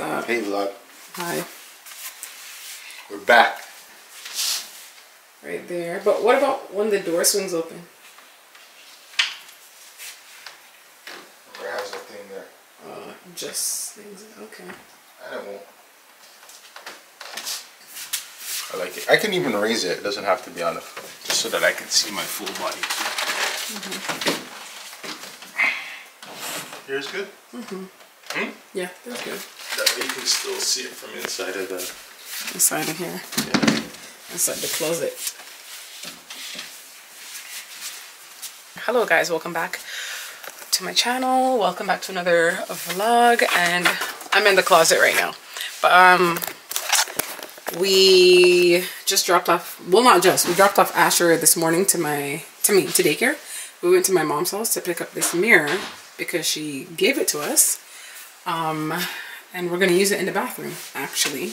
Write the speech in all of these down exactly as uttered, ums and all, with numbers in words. up? Hey, love. Hi. We're back. Right there. But what about when the door swings open? Or how's the thing there? Uh, just things. Okay. I won't. I like it. I can even raise it. It doesn't have to be on the floor, just so that I can see my full body. Mm-hmm. Yours good? Mm-hmm. Hmm? Yeah, that's good. That way you can still see it from inside of the... Inside of here. Yeah. Inside the closet. Hello guys, welcome back to my channel. Welcome back to another vlog. And I'm in the closet right now. But, um... we just dropped off, well not just, we dropped off Asher this morning to my, to me, to daycare. We went to my mom's house to pick up this mirror because she gave it to us. Um, and we're going to use it in the bathroom, actually.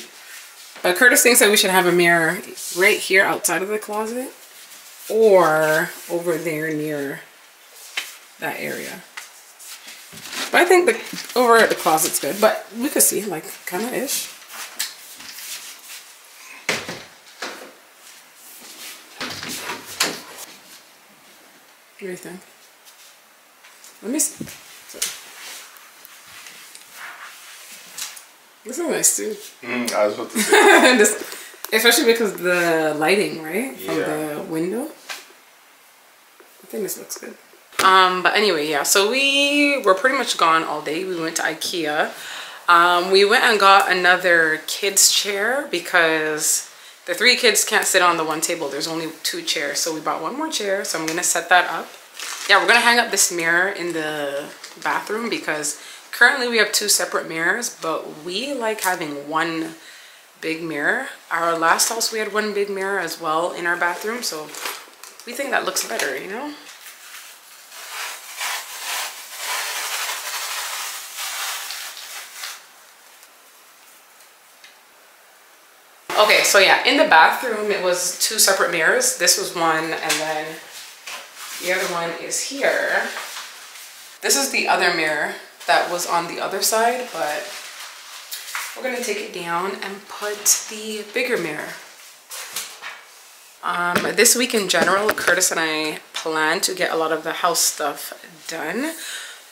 But Curtis thinks that we should have a mirror right here outside of the closet or over there near that area. But I think the over at the closet's good, but we could see, like, kind of ish. What do you think? Let me see. Sorry. This is nice too. Mm, I was about to say. This, especially because the lighting, right? Yeah. From the window. I think this looks good. Um, but anyway, yeah. So we were pretty much gone all day. We went to IKEA. Um, we went and got another kid's chair because the three kids can't sit on the one table. There's only two chairs. So we bought one more chair. So I'm going to set that up. Yeah, we're going to hang up this mirror in the bathroom because currently we have two separate mirrors, but we like having one big mirror. Our last house, we had one big mirror as well in our bathroom. So we think that looks better, you know? Okay, so yeah, in the bathroom, it was two separate mirrors. This was one, and then the other one is here. This is the other mirror that was on the other side, but we're gonna take it down and put the bigger mirror. Um, this week in general, Curtis and I plan to get a lot of the house stuff done.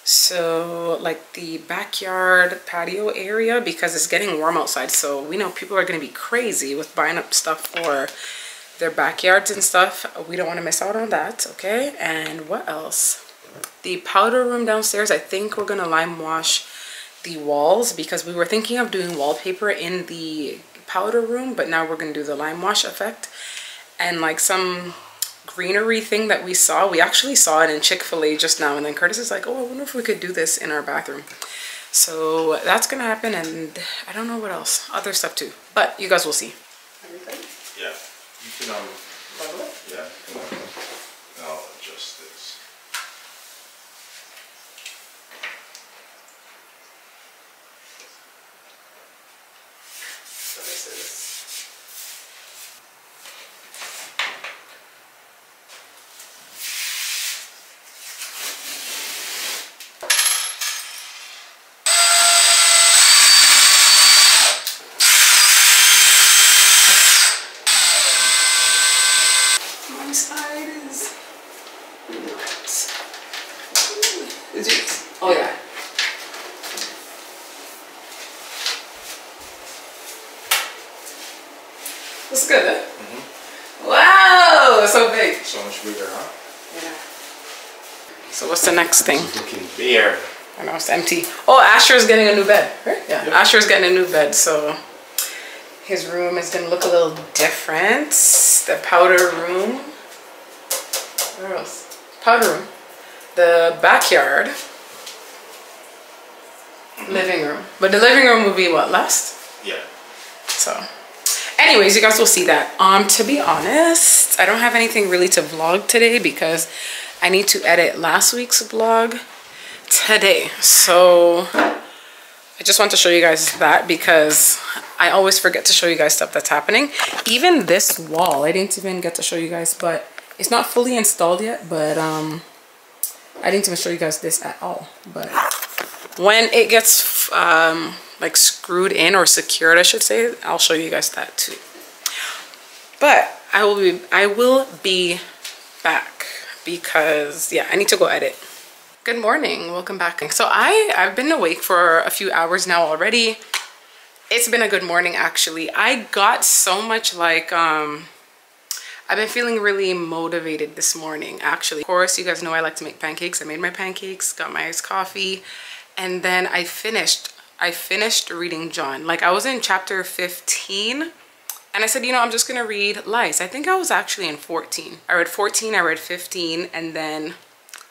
So like the backyard patio area, because it's getting warm outside, so we know people are going to be crazy with buying up stuff for their backyards and stuff. We don't want to miss out on that. Okay, and what else? The powder room downstairs, I think we're going to lime wash the walls because we were thinking of doing wallpaper in the powder room, but now we're going to do the lime wash effect. And like some greenery thing that we saw, we actually saw it in Chick-fil-A just now, and then Curtis is like, oh, I wonder if we could do this in our bathroom. So that's gonna happen, and I don't know what else, other stuff too, but you guys will see. Everything? Yeah, you can um level it? Yeah, you can level it. I'll adjust this. So this is next thing. Beer. I know, it's empty. Oh, Asher's getting a new bed, right? Yeah, yep. Asher's getting a new bed, so his room is gonna look a little different. The powder room. Where else? Powder room. The backyard. Mm-hmm. Living room. But the living room will be what, last? Yeah. So anyways, you guys will see that. Um, to be honest, I don't have anything really to vlog today because I need to edit last week's vlog today. So I just want to show you guys that because I always forget to show you guys stuff that's happening. Even this wall, I didn't even get to show you guys, but it's not fully installed yet, but um, I didn't even show you guys this at all. But when it gets um, like screwed in or secured, I should say. I'll show you guys that too. But I will be, I will be back because yeah, I need to go edit. Good morning, welcome back. So I, I've been awake for a few hours now already. It's been a good morning actually. I got so much like, um, I've been feeling really motivated this morning actually. Of course, you guys know I like to make pancakes. I made my pancakes, got my iced coffee, and then I finished, I finished reading John. Like I was in chapter fifteen. And I said, you know, I'm just going to read Lice. I think I was actually in fourteen. I read fourteen, I read fifteen, and then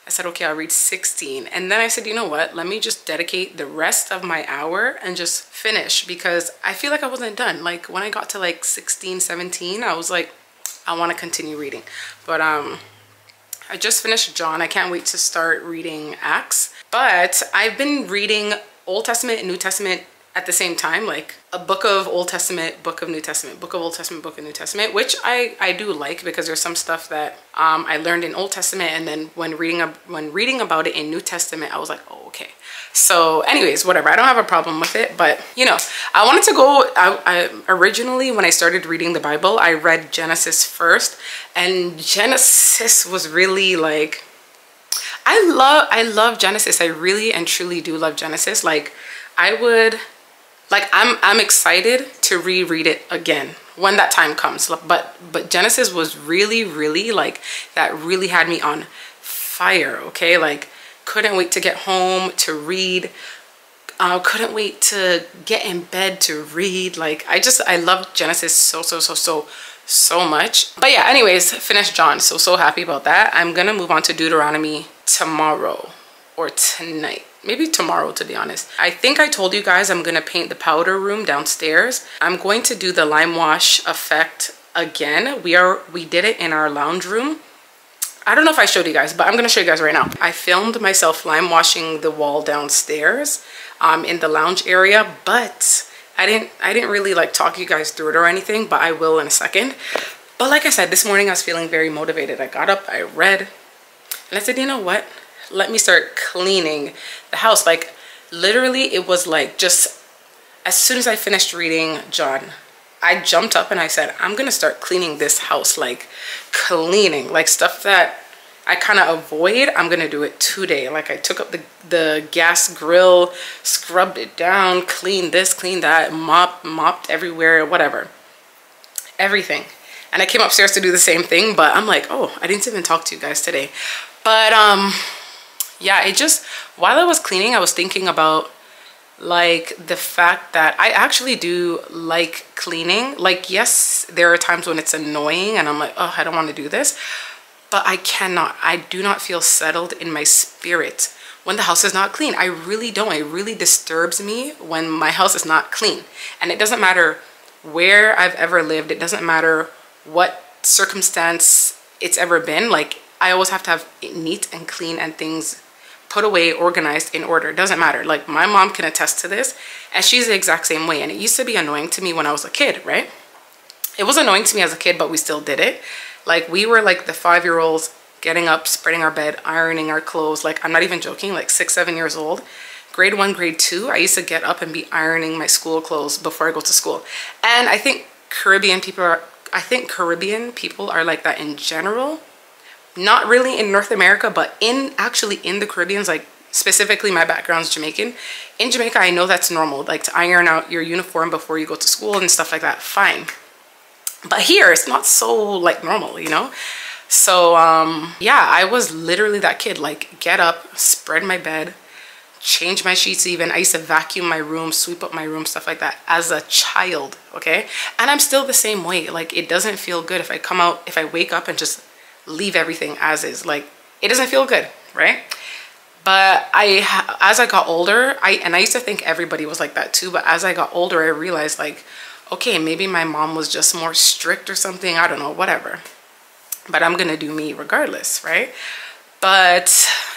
I said, okay, I'll read sixteen. And then I said, you know what? Let me just dedicate the rest of my hour and just finish because I feel like I wasn't done. Like when I got to like sixteen, seventeen, I was like, I want to continue reading. But um, I just finished John. I can't wait to start reading Acts. But I've been reading Old Testament and New Testament at the same time, like a book of Old Testament, book of New Testament, book of Old Testament, book of New Testament, which I, I do like because there's some stuff that um, I learned in Old Testament. And then when reading, when reading about it in New Testament, I was like, oh, okay. So anyways, whatever, I don't have a problem with it, but you know, I wanted to go, I, I originally, when I started reading the Bible, I read Genesis first, and Genesis was really like, I love, I love Genesis. I really and truly do love Genesis. Like I would, Like I'm, I'm excited to reread it again when that time comes. But, but Genesis was really, really like that really had me on fire. Okay. Like couldn't wait to get home to read. Uh, couldn't wait to get in bed to read. Like I just, I loved Genesis so, so, so, so, so much. But yeah, anyways, finished John. So, so happy about that. I'm going to move on to Deuteronomy tomorrow or tonight. Maybe tomorrow, to be honest. I think I told you guys I'm gonna paint the powder room downstairs. I'm going to do the lime wash effect again. We are we did it in our lounge room. I don't know if I showed you guys, but I'm gonna show you guys right now. I filmed myself lime washing the wall downstairs um, in the lounge area, but I didn't I didn't really like talk you guys through it or anything, but I will in a second. But like I said, this morning I was feeling very motivated. I got up, I read, and I said, you know what? Let me start cleaning the house. Like literally it was like just as soon as I finished reading John, I jumped up and I said, I'm gonna start cleaning this house. Like cleaning, like stuff that I kind of avoid, I'm gonna do it today. Like I took up the, the gas grill, scrubbed it down, cleaned this, cleaned that, mopped, mopped everywhere, whatever, everything. And I came upstairs to do the same thing, but I'm like, oh, I didn't even talk to you guys today. But um yeah, it just, while I was cleaning, I was thinking about like the fact that I actually do like cleaning. Like, yes, there are times when it's annoying and I'm like, oh, I don't want to do this, but I cannot, I do not feel settled in my spirit when the house is not clean. I really don't. It really disturbs me when my house is not clean. And it doesn't matter where I've ever lived. It doesn't matter what circumstance it's ever been. Like, I always have to have it neat and clean and things put away, organized, in order. It doesn't matter. Like my mom can attest to this, and she's the exact same way. And it used to be annoying to me when I was a kid, right? It was annoying to me as a kid, but we still did it. Like we were like the five-year-olds getting up, spreading our bed, ironing our clothes. Like I'm not even joking, like six, seven years old, grade one, grade two, I used to get up and be ironing my school clothes before I go to school. And I think Caribbean people are, I think Caribbean people are like that in general. Not really in North America, but in actually in the Caribbean, like specifically my background's Jamaican. In Jamaica, I know that's normal, like to iron out your uniform before you go to school and stuff like that, fine. But here, it's not so like normal, you know? So um, yeah, I was literally that kid, like get up, spread my bed, change my sheets even. I used to vacuum my room, sweep up my room, stuff like that as a child, okay? And I'm still the same way. Like it doesn't feel good if I come out, if I wake up and just leave everything as is. Like it doesn't feel good, right? But I, as I got older, I and I used to think everybody was like that too, but as I got older, I realized like, okay, maybe my mom was just more strict or something, I don't know, whatever, but I'm gonna do me regardless, right? But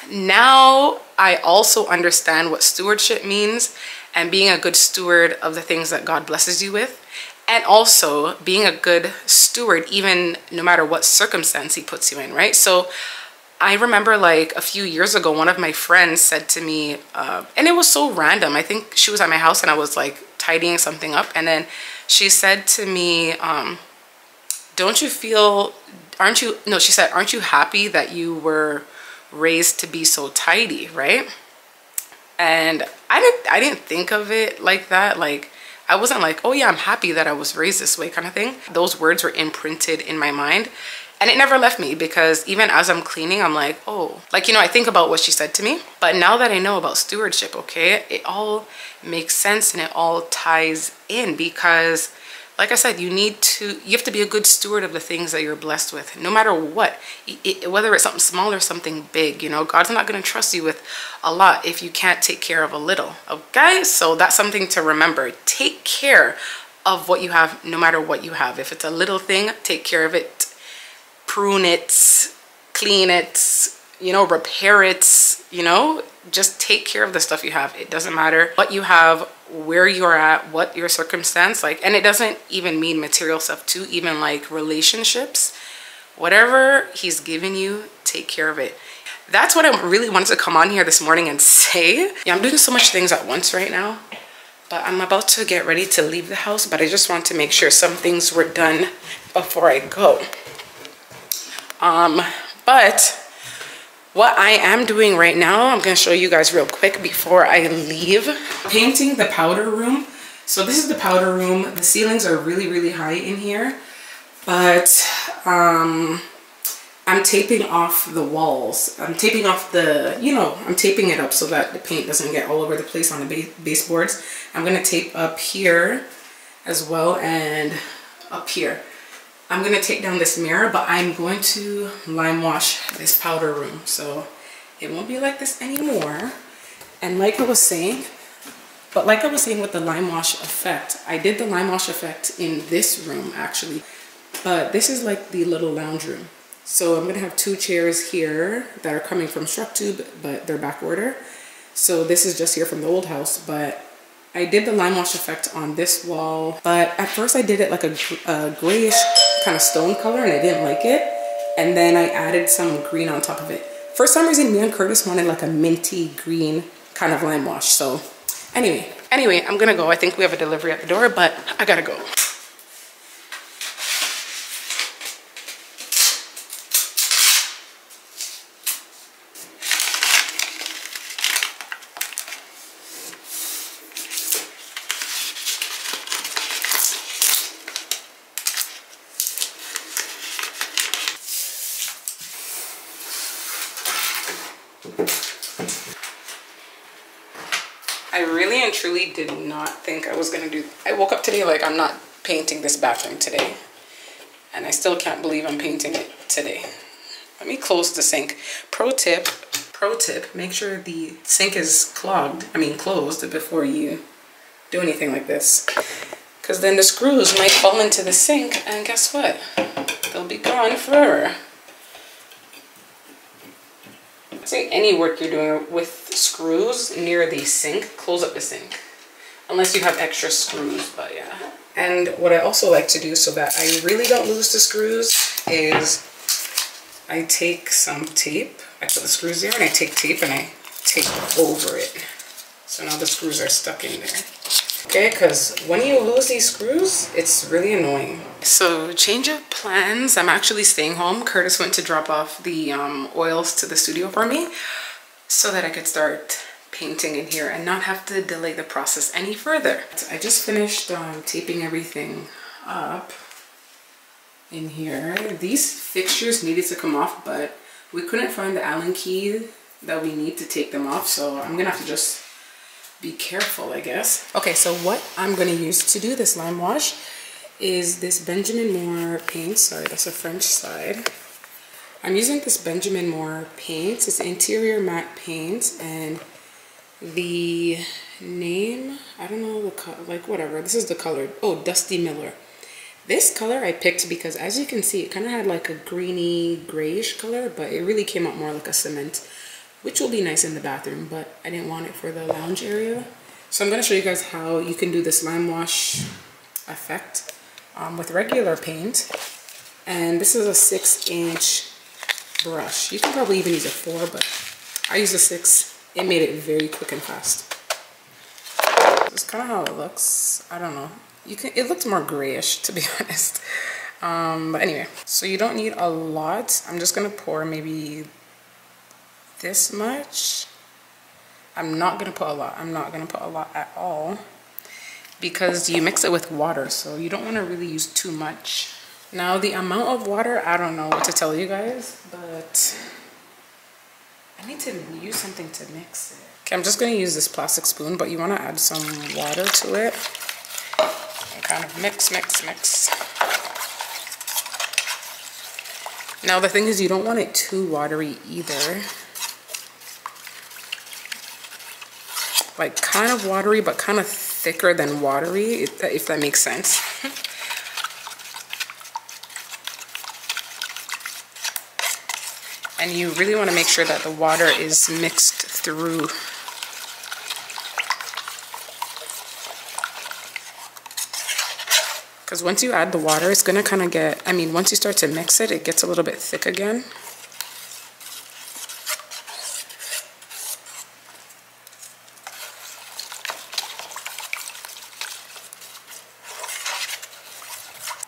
now I also understand what stewardship means and being a good steward of the things that God blesses you with. And also being a good steward, even no matter what circumstance he puts you in, right? So I remember like a few years ago, one of my friends said to me, uh, and it was so random. I think she was at my house and I was like tidying something up. And then she said to me, um, don't you feel, aren't you, no, she said, aren't you happy that you were raised to be so tidy, right? And I didn't, I didn't think of it like that. Like I wasn't like, oh yeah, I'm happy that I was raised this way kind of thing. Those words were imprinted in my mind. And it never left me, because even as I'm cleaning, I'm like, oh, like, you know, I think about what she said to me. But now that I know about stewardship, okay, it all makes sense and it all ties in, because like I said, you need to, you have to be a good steward of the things that you're blessed with, no matter what, it, whether it's something small or something big, you know, God's not going to trust you with a lot if you can't take care of a little, okay? So that's something to remember. Take care of what you have, no matter what you have. If it's a little thing, take care of it. Prune it, clean it, you know, repair it, you know, just take care of the stuff you have. It doesn't matter what you have, where you're at, what your circumstance, like, and it doesn't even mean material stuff too, even like relationships, whatever he's given you, take care of it. That's what I really wanted to come on here this morning and say. Yeah, I'm doing so much things at once right now, but I'm about to get ready to leave the house, but I just want to make sure some things were done before I go. Um, but what I am doing right now, I'm going to show you guys real quick before I leave. Painting the powder room. So this is the powder room. The ceilings are really, really high in here, but, um, I'm taping off the walls. I'm taping off the, you know, I'm taping it up so that the paint doesn't get all over the place on the baseboards. I'm going to tape up here as well and up here. I'm gonna take down this mirror, but I'm going to lime wash this powder room, so it won't be like this anymore. And like I was saying, but like I was saying with the lime wash effect, I did the lime wash effect in this room actually, but this is like the little lounge room. So I'm gonna have two chairs here that are coming from Structube, but they're back order. So this is just here from the old house, but I did the lime wash effect on this wall, but at first I did it like a, a grayish kind of stone color and I didn't like it. And then I added some green on top of it. For some reason, me and Curtis wanted like a minty green kind of lime wash. So anyway, anyway, I'm gonna go. I think we have a delivery at the door, but I gotta go. Truly did not think I was gonna do. I woke up today like, I'm not painting this bathroom today, and I still can't believe I'm painting it today. Let me close the sink. Pro tip, pro tip, make sure the sink is clogged, I mean closed, before you do anything like this, because then the screws might fall into the sink and guess what, they'll be gone forever. See, any work you're doing with screws near the sink, close up the sink. Unless you have extra screws, but yeah. And what I also like to do so that I really don't lose the screws is I take some tape, I put the screws there and I take tape and I tape over it. So now the screws are stuck in there. Okay, because when you lose these screws, it's really annoying. So change of plans. I'm actually staying home. Curtis went to drop off the um, oils to the studio for me so that I could start painting in here and not have to delay the process any further. I just finished um, taping everything up in here. These fixtures needed to come off, but we couldn't find the Allen key that we need to take them off. So I'm gonna have to just be careful, I guess. Okay, so what I'm gonna use to do this lime wash is this Benjamin Moore paint. Sorry, that's a French side. I'm using this Benjamin Moore paint. It's interior matte paint, and the name, I don't know, the like whatever. This is the color. Oh, Dusty Miller. This color I picked because, as you can see, it kind of had like a greeny grayish color, but it really came out more like a cement, which will be nice in the bathroom, but I didn't want it for the lounge area. So I'm gonna show you guys how you can do this lime wash effect um, with regular paint. And this is a six inch brush. You can probably even use a four, but I used a six. It made it very quick and fast. That's kind of how it looks. I don't know. You can. It looks more grayish, to be honest. Um, but anyway, so you don't need a lot. I'm just gonna pour maybe this much. I'm not gonna put a lot. I'm not gonna put a lot at all, because you mix it with water, so you don't want to really use too much. Now the amount of water, I don't know what to tell you guys, but I need to use something to mix it. Okay, I'm just gonna use this plastic spoon, but you want to add some water to it and kind of mix, mix, mix. Now the thing is, you don't want it too watery either. Like kind of watery, but kind of thicker than watery, if that, if that makes sense. And you really want to make sure that the water is mixed through. Because once you add the water, it's going to kind of get, I mean, once you start to mix it, it gets a little bit thick again.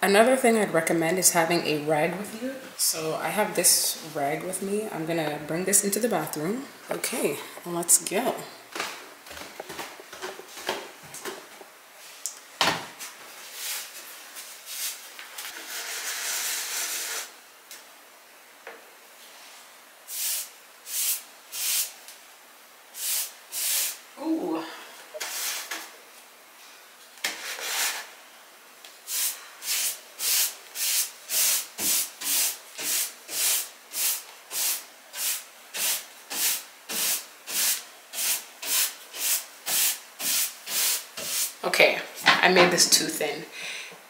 Another thing I'd recommend is having a rag with you. So I have this rag with me. I'm going to bring this into the bathroom. Okay, let's go. Okay, I made this too thin.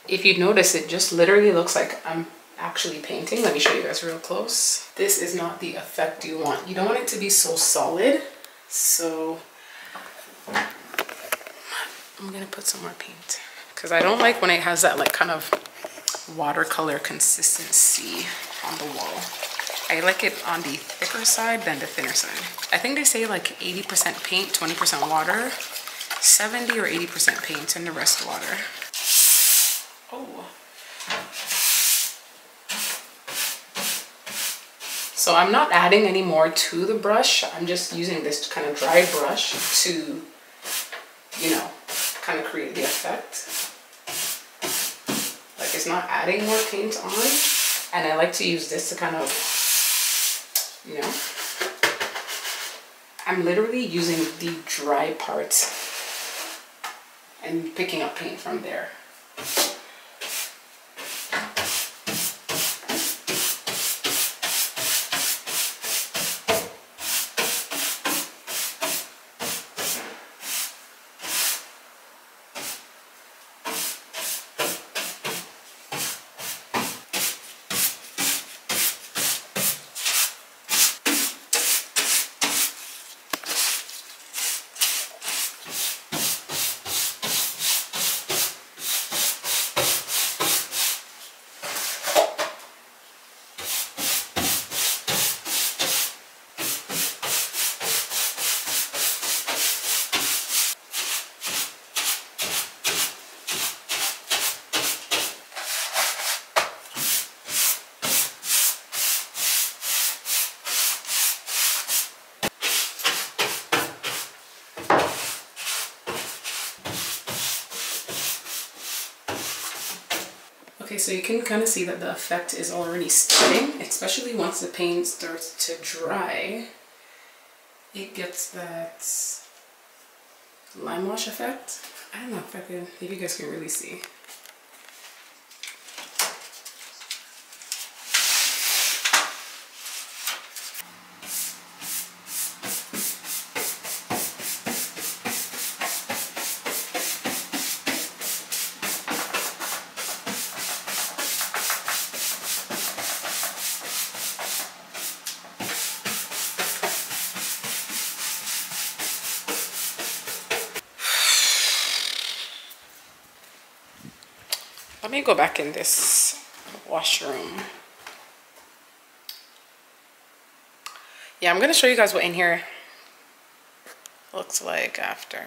If you notice, it just literally looks like I'm actually painting. Let me show you guys real close. This is not the effect you want. You don't want it to be so solid. So I'm gonna put some more paint, because I don't like when it has that like kind of watercolor consistency on the wall. I like it on the thicker side than the thinner side. I think they say like eighty percent paint, twenty percent water. seventy or eighty percent paint and the rest water. Oh. So I'm not adding any more to the brush. I'm just using this kind of dry brush to, you know, kind of create the effect. Like, it's not adding more paint on. And I like to use this to kind of, you know, I'm literally using the dry parts and picking up paint from there. Okay, so you can kind of see that the effect is already spreading, especially once the paint starts to dry. It gets that lime wash effect. I don't know if I can, if you guys can really see. Let me go back in this washroom. Yeah, I'm gonna show you guys what in here looks like after.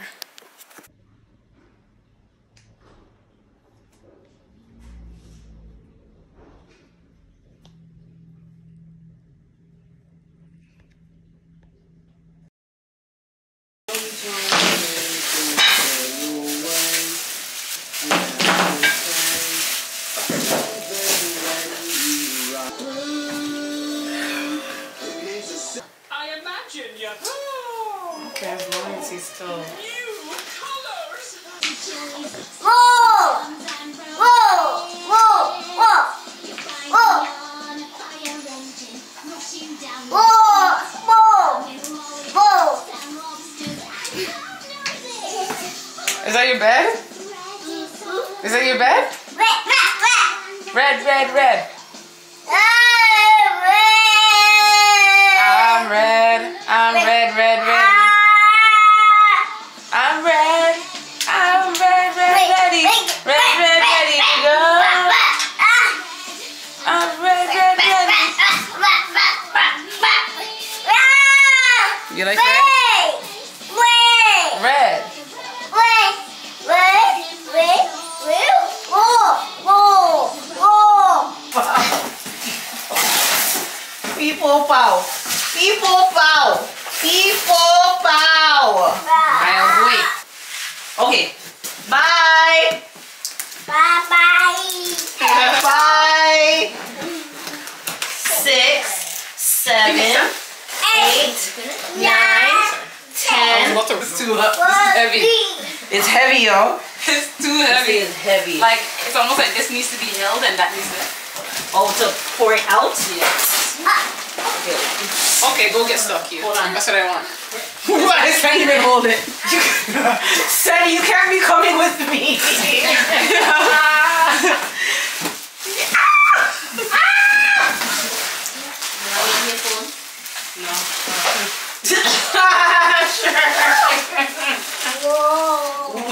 Is that your bed? Is that your bed? Red, red, red. Red, red, red. I'm red. I'm red, red, red. I'm red. I'm red, red, ready. Red, red, ready to go. I'm red, red, ready. You like that? People pow, people pow, people pow. Bye. Okay. Bye. Bye bye. Bye. Six, seven, eight, nine, ten. It's too heavy. It's heavy, y'all. It's too heavy. It's heavy. Like it's almost like this needs to be held and that needs to. Oh, to pour it out. Yes. Okay. Okay, go get stuck here. Hold on. That's what I want. What? I can't even hold it. Sadie, you can't be coming with me. No.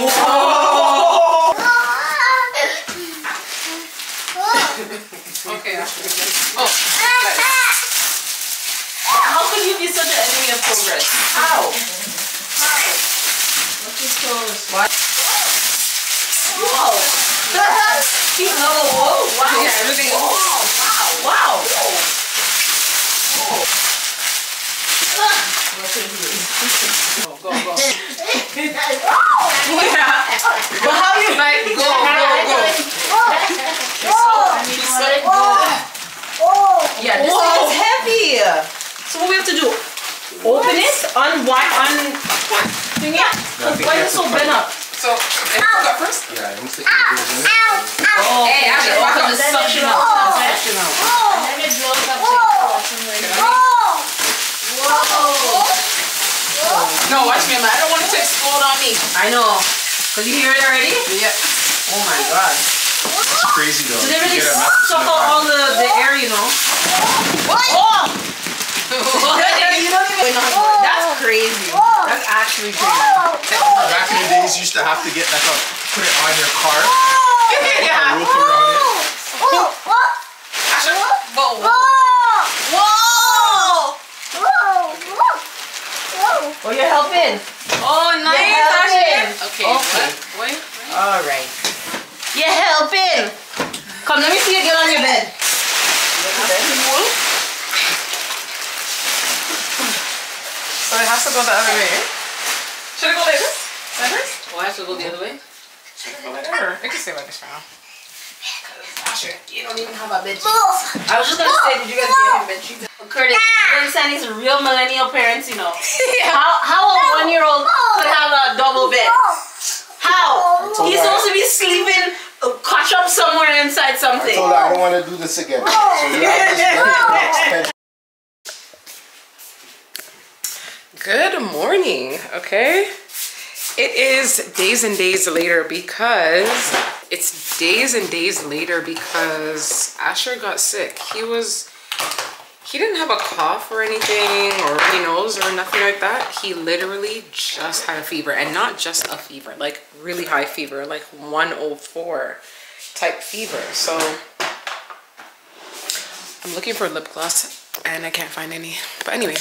Whoa. Whoa. Okay, I'll oh. How could you be such an enemy of progress? How? How? Look at those. What? Whoa! The hell? Whoa! Whoa! Wow! Yeah, everything. Whoa! Wow! Wow! Whoa! Whoa! Go, go, go. Oh! Yeah. But how do you like go, go, go? Whoa! She's so, she's so, whoa! Yeah, this whoa. Thing is heavy. So what we have to do? Open what? It, unwind, un... Thing it. Why is it so bent up? So, if you got first? Yeah, I don't think you do it. Oh, hey, I should walk up and suction up. Suction up. Whoa! Whoa! Whoa! No, watch me, man. I don't want it to explode on me. I know. Because you hear it already? Yeah. Oh my god. It's crazy though. So they really suck out all the, the air, you know? What? Oh! You don't even know. That's crazy. That's actually crazy. Back in the days, you used to have to get like a put it on your car. Yeah. Put a roof around it. Whoa! Whoa! Whoa! Whoa! Oh, you're helping. Oh, nice. You're helping. Okay. Okay. Wait. All right. You're helping. Come, let me see you get on your bed. So it has to go the other way. Should I go like this? Like this? Well, I have to go the other way. Should I go like that? I can stay like this for now. Sure. You don't even have a bed sheet. I was just gonna say, did you guys get him bed sheets? Curtis, you understand these real millennial parents, you know. How how a one year old could have a double bed? How? He's supposed to be sleeping caught up somewhere inside something. I told her I don't want to do this again. So you have this good morning. Okay, it is days and days later because it's days and days later because Asher got sick. He was he didn't have a cough or anything or runny nose or nothing like that. He literally just had a fever, and not just a fever, like really high fever, like one oh four type fever. So I'm looking for lip gloss and I can't find any. But anyway,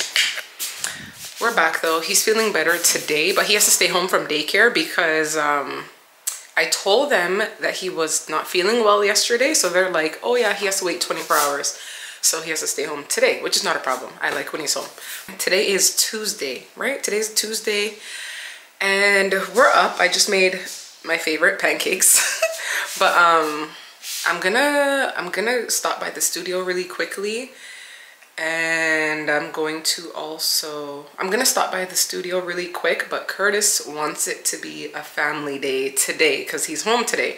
we're back though. He's feeling better today, but he has to stay home from daycare because um, I told them that he was not feeling well yesterday. So they're like, oh yeah, he has to wait twenty-four hours. So he has to stay home today, which is not a problem. I like when he's home. Today is Tuesday, right? Today's Tuesday and we're up. I just made my favorite pancakes, but um, I'm gonna, I'm gonna stop by the studio really quickly. And I'm going to also, I'm gonna stop by the studio really quick, but Curtis wants it to be a family day today because he's home today.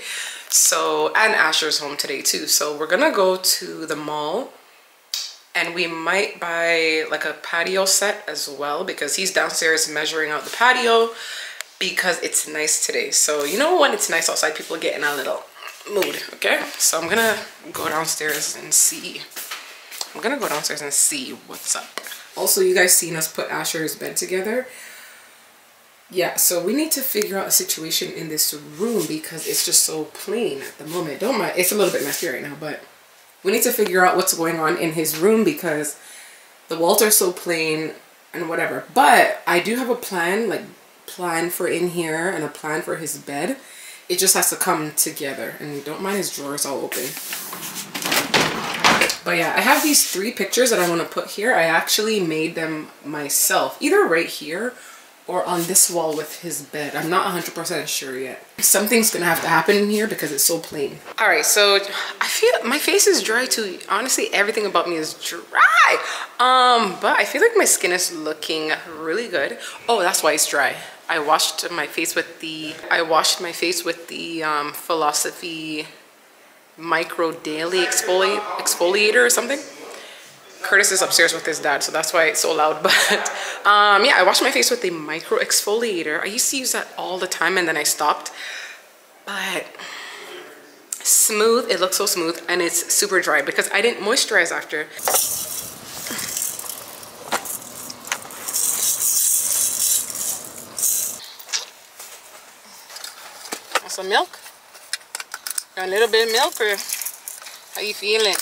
So, and Asher's home today too. So we're gonna go to the mall and we might buy like a patio set as well because he's downstairs measuring out the patio because it's nice today. So you know when it's nice outside, people get in a little mood, okay? So I'm gonna go downstairs and see. I'm gonna go downstairs and see what's up. Also, you guys seen us put Asher's bed together. Yeah, so we need to figure out a situation in this room because it's just so plain at the moment. Don't mind, it's a little bit messy right now, but we need to figure out what's going on in his room because the walls are so plain and whatever. But I do have a plan, like plan for in here and a plan for his bed. It just has to come together. And don't mind his drawers all open. But yeah, I have these three pictures that I want to put here. I actually made them myself, either right here or on this wall with his bed. I'm not one hundred percent sure yet. Something's gonna have to happen in here because it's so plain. All right, so I feel my face is dry too. Honestly, everything about me is dry. Um, but I feel like my skin is looking really good. Oh, that's why it's dry. I washed my face with the, I washed my face with the um, Philosophy Micro Daily exfoli Exfoliator or something. Curtis is upstairs with his dad, so that's why it's so loud. But um, yeah, I washed my face with the micro exfoliator. I used to use that all the time and then I stopped. But smooth, it looks so smooth and it's super dry because I didn't moisturize after. Want some milk? A little bit of milk, or how you feeling?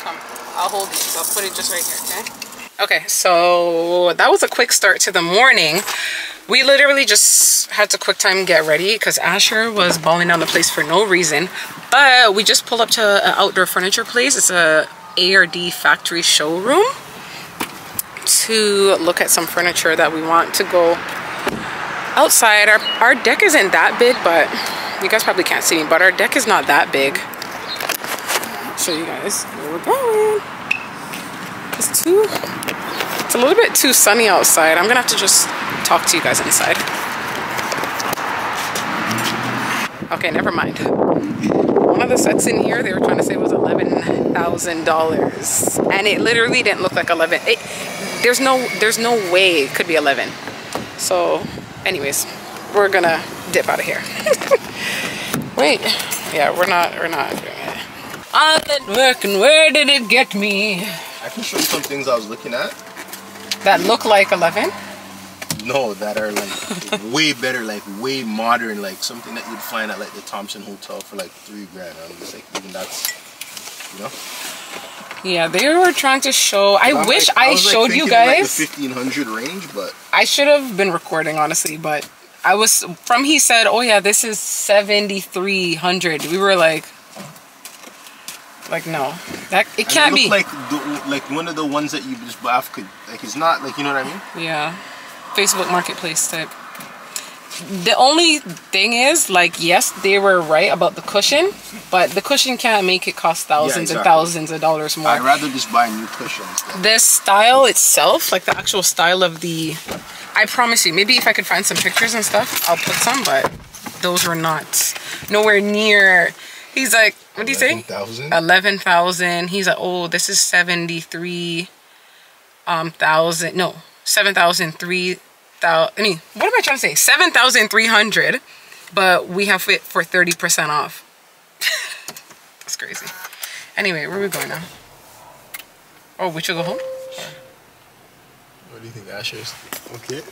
Come, I'll hold these. I'll put it just right here, okay? Okay, so that was a quick start to the morning. We literally just had to quick time get ready because Asher was bawling down the place for no reason. But we just pulled up to an outdoor furniture place. It's a A R D factory showroom to look at some furniture that we want to go outside. Our, our deck isn't that big, but you guys probably can't see me, but our deck is not that big. I'll show you guys where we're going. It's too it's a little bit too sunny outside. I'm gonna have to just talk to you guys inside. Okay, never mind. One of the sets in here, they were trying to say it was eleven thousand dollars, and it literally didn't look like eleven. It, There's no, there's no way it could be eleven. So anyways, we're gonna dip out of here. Wait, yeah, we're not, we're not doing it. All that work, and where did it get me? I can show you some things I was looking at. That look like eleven? No, that are like way better, like way modern, like something that you'd find at like the Thompson Hotel for like three grand. I'm just like, even that's, you know? Yeah, they were trying to show. I well, wish like, I, I showed like you guys like the fifteen hundred range, but I should have been recording honestly. But I was from. He said, "Oh yeah, this is seventy-three hundred." We were like, like no, that it can't be. Like the, like one of the ones that you just laugh could like it's not like you know what I mean? Yeah, Facebook Marketplace type. The only thing is, like, yes, they were right about the cushion, but the cushion can't make it cost thousands yeah, exactly. and thousands of dollars more. I'd rather just buy new cushions. The style itself, like the actual style of the, I promise you, maybe if I could find some pictures and stuff, I'll put some, but those were not nowhere near. He's like, what do you say? eleven thousand. He's like, oh, this is seventy-three um thousand. No, seven thousand three. I mean, what am I trying to say? seven thousand three hundred, but we have it for thirty percent off. That's crazy. Anyway, where are we going now? Oh, we should go home? What do you think, Asher's okay?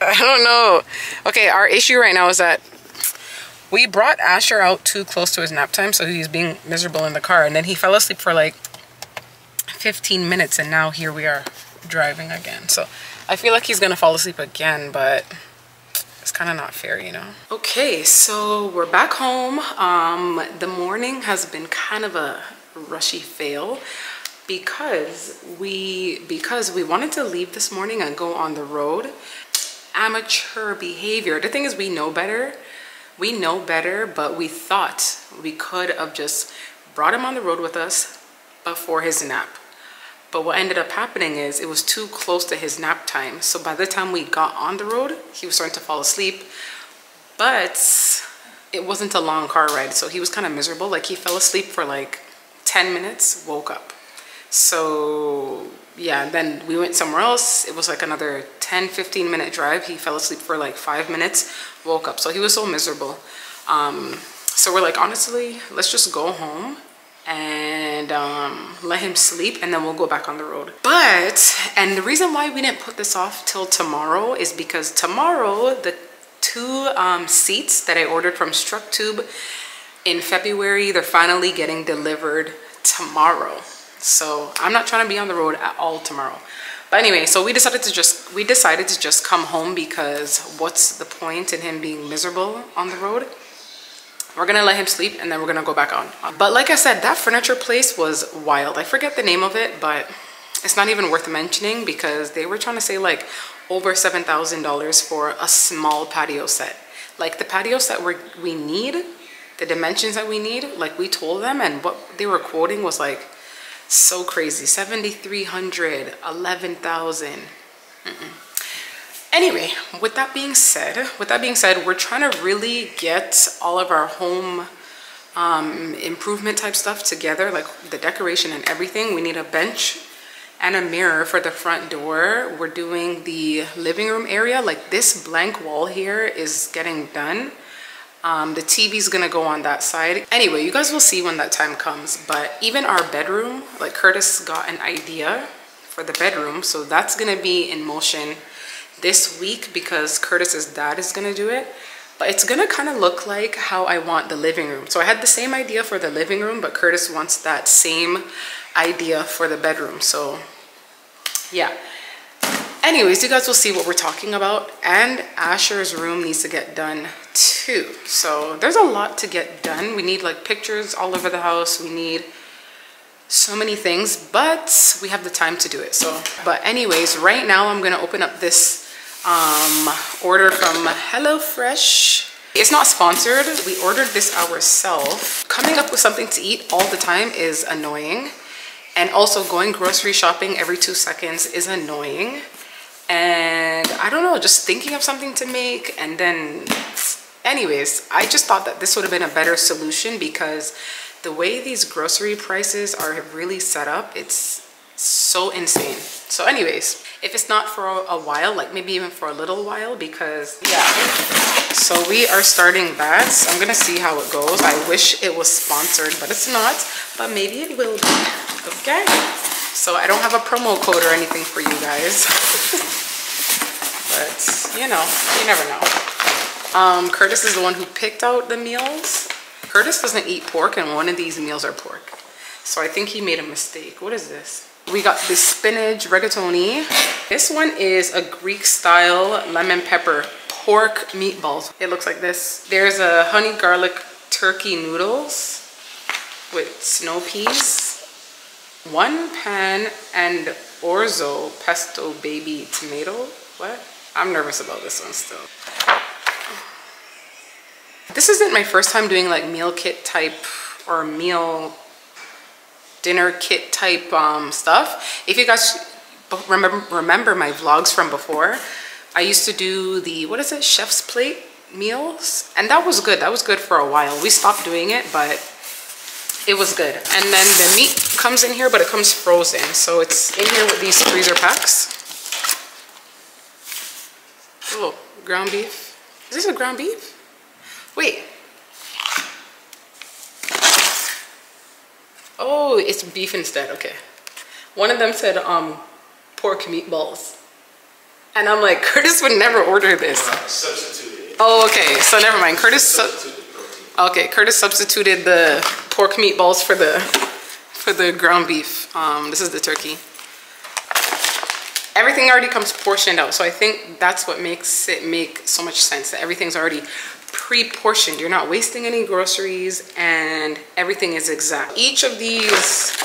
I don't know. Okay, our issue right now is that We brought Asher out too close to his nap time, so he was being miserable in the car, and then he fell asleep for like fifteen minutes, and now here we are driving again. So I feel like he's gonna fall asleep again, but it's kind of not fair, you know. Okay, so we're back home. Um the morning has been kind of a rushy fail because we because we wanted to leave this morning and go on the road. Amateur behavior. The thing is, we know better. We know better, but we thought we could have just brought him on the road with us before his nap. But what ended up happening is it was too close to his nap time. So by the time we got on the road, he was starting to fall asleep. But it wasn't a long car ride, so he was kind of miserable. Like, he fell asleep for like ten minutes, woke up. So yeah, then we went somewhere else. It was like another ten, fifteen minute drive. He fell asleep for like five minutes, woke up. So he was so miserable. Um, so we're like, honestly, let's just go home and um, let him sleep, and then we'll go back on the road. But, and the reason why we didn't put this off till tomorrow is because tomorrow, the two um, seats that I ordered from Structube in February, they're finally getting delivered tomorrow. So I'm not trying to be on the road at all tomorrow. But anyway, so we decided to just we decided to just come home, because what's the point in him being miserable on the road? We're gonna let him sleep, and then we're gonna go back on. But like I said, that furniture place was wild. I forget the name of it, but it's not even worth mentioning, because they were trying to say like over seven thousand dollars for a small patio set. Like, the patio set we we need, the dimensions that we need, like we told them, and what they were quoting was like so crazy. Seventy-three hundred, eleven thousand. Mm-mm. Anyway, with that being said, with that being said, we're trying to really get all of our home um, improvement type stuff together, like the decoration and everything. We need a bench and a mirror for the front door. We're doing the living room area. Like, this blank wall here is getting done. Um, the T V's gonna go on that side. Anyway, you guys will see when that time comes. But even our bedroom, like, Curtis got an idea for the bedroom, so that's gonna be in motion this week, because Curtis's dad is gonna do it. But it's gonna kind of look like how I want the living room. So I had the same idea for the living room, but Curtis wants that same idea for the bedroom. So yeah. Anyways, you guys will see what we're talking about. And Asher's room needs to get done too. So there's a lot to get done. We need like pictures all over the house. We need so many things, but we have the time to do it. So, but anyways, right now I'm gonna open up this um, order from HelloFresh. It's not sponsored. We ordered this ourselves. Coming up with something to eat all the time is annoying. And also going grocery shopping every two seconds is annoying. And I don't know, just thinking of something to make, and then anyways, I just thought that this would have been a better solution, because the way these grocery prices are really set up, it's so insane. So anyways, if it's not for a while, like maybe even for a little while, because yeah, so we are starting that. So I'm gonna see how it goes. I wish it was sponsored, but it's not, but maybe it will be. Okay, so I don't have a promo code or anything for you guys. But, you know, you never know. Um, Curtis is the one who picked out the meals. Curtis doesn't eat pork, and one of these meals are pork. So I think he made a mistake. What is this? We got this spinach rigatoni. This one is a Greek-style lemon pepper pork meatballs. It looks like this. There's a honey garlic turkey noodles with snow peas. One pan and orzo pesto baby tomato. What? I'm nervous about this one still. This isn't my first time doing like meal kit type or meal dinner kit type um, stuff. If you guys remember, remember my vlogs from before, I used to do the, what is it? Chef's Plate meals. And that was good. That was good for a while. We stopped doing it, but it was good. And then the meat comes in here, but it comes frozen. So it's in here with these freezer packs. Oh, ground beef. Is this a ground beef? Wait. Oh, it's beef instead. Okay. One of them said um, pork meatballs. And I'm like, Curtis would never order this. Substitute it. Oh, okay. So never mind. Curtis... Substitute. Okay, Curtis substituted the pork meatballs for the for the ground beef. Um, this is the turkey. Everything already comes portioned out, so I think that's what makes it make so much sense, that everything's already pre-portioned. You're not wasting any groceries, and everything is exact. Each of these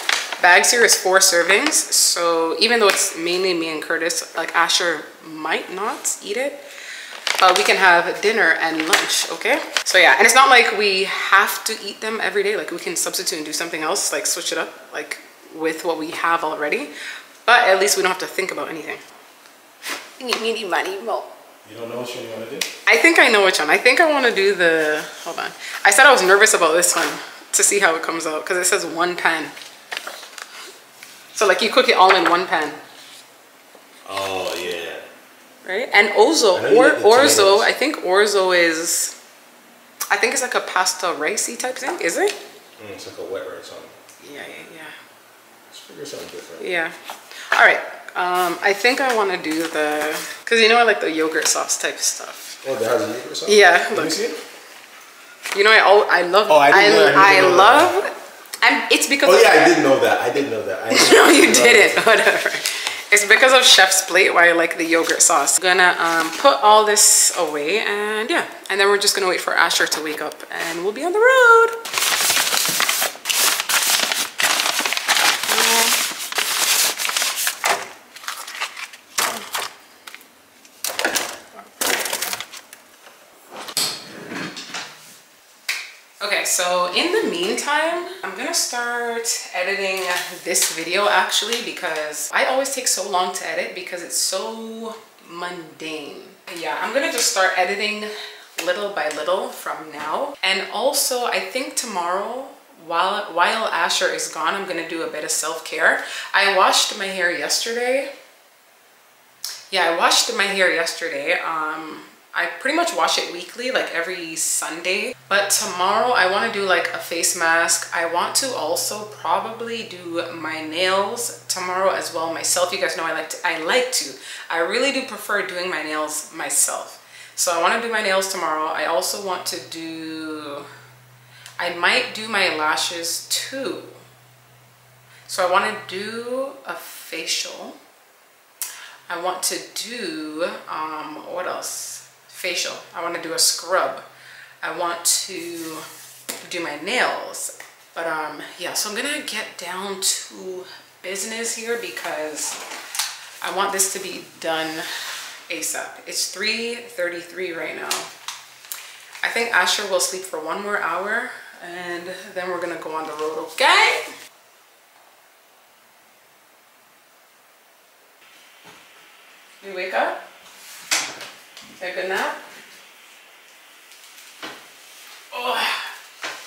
bags here is four servings, so even though it's mainly me and Curtis, like Asher might not eat it, but we can have dinner and lunch, okay? So yeah, and it's not like we have to eat them every day. Like, we can substitute and do something else, like switch it up, like with what we have already. But at least we don't have to think about anything. You don't know which one you want to do? I think I know which one. I think I want to do the... Hold on. I said I was nervous about this one to see how it comes out, because it says one pan. So like, you cook it all in one pan. Oh, yeah. Right? And orzo, or, orzo, I think orzo is... I think it's like a pasta ricey type thing, is it? Mm, it's like a wet rice on it. Yeah, yeah, yeah. Let's figure something different. Yeah. All right, um, I think I want to do the, because you know I like the yogurt sauce type of stuff. Oh, that has a yogurt sauce? Yeah, look. Let me see it. You know, I, all, I love, oh, I, didn't I, know, I, didn't I love, that. I'm, it's because oh, of. Oh yeah, I did know that, I did know that. I no, you didn't, it. Whatever. It's because of Chef's Plate why I like the yogurt sauce. I'm gonna um, put all this away, and yeah, and then we're just gonna wait for Asher to wake up and we'll be on the road. So in the meantime, I'm gonna start editing this video actually, because I always take so long to edit because it's so mundane. Yeah, I'm gonna just start editing little by little from now. And also, I think tomorrow, while, while Asher is gone, I'm gonna do a bit of self-care. I washed my hair yesterday. Yeah, I washed my hair yesterday. Um, I pretty much wash it weekly, like every Sunday. But tomorrow I want to do like a face mask. I want to also probably do my nails tomorrow as well myself. You guys know I like to, I like to. I really do prefer doing my nails myself. So I want to do my nails tomorrow. I also want to do, I might do my lashes too. So I want to do a facial. I want to do, um, what else? Facial. I want to do a scrub. I want to do my nails. But um, yeah, so I'm gonna get down to business here because I want this to be done ASAP. It's three thirty-three right now. I think Asher will sleep for one more hour and then we're gonna go on the road, okay? You wake up? Have a good nap? Oh,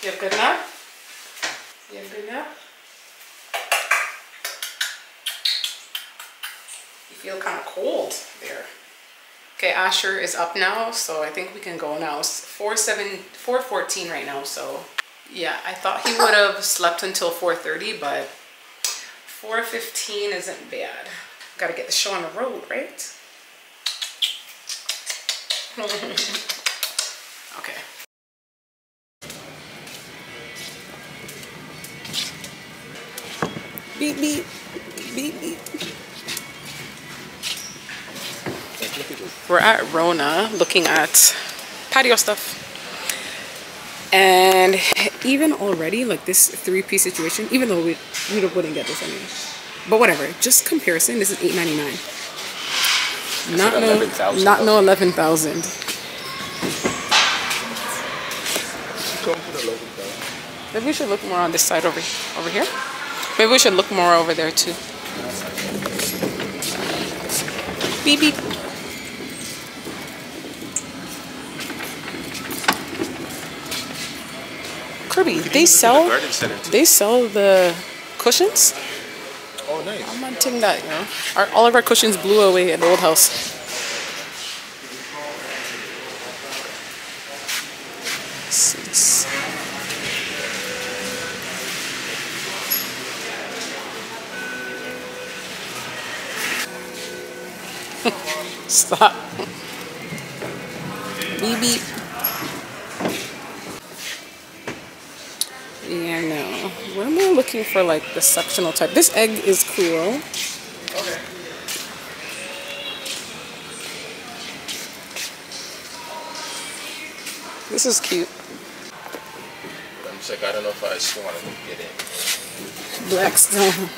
you have a good nap? You have a good nap? You feel kind of cold there. Okay, Asher is up now, so I think we can go now. It's four fourteen right now, so yeah, I thought he would have slept until four thirty, but four fifteen isn't bad. Gotta get the show on the road, right? Okay. Beep beep beep beep. We're at Rona looking at patio stuff, and even already like this three-piece situation, even though we we wouldn't get this anyway, but whatever, just comparison, this is eight ninety-nine. Not like no, eleven thousand. Not no eleven thousand. Maybe we should look more on this side over over here. Maybe we should look more over there too. Beep beep. Kirby, they sell the they sell the cushions. Oh, nice. I'm not taking that, you know. Our, all of our cushions blew away at the old house. Six. Stop. Beep beep. Where am I looking for like the sectional type? This egg is cool. Okay. This is cute. I'm sick. I don't know if I still want to get in. Blackstone.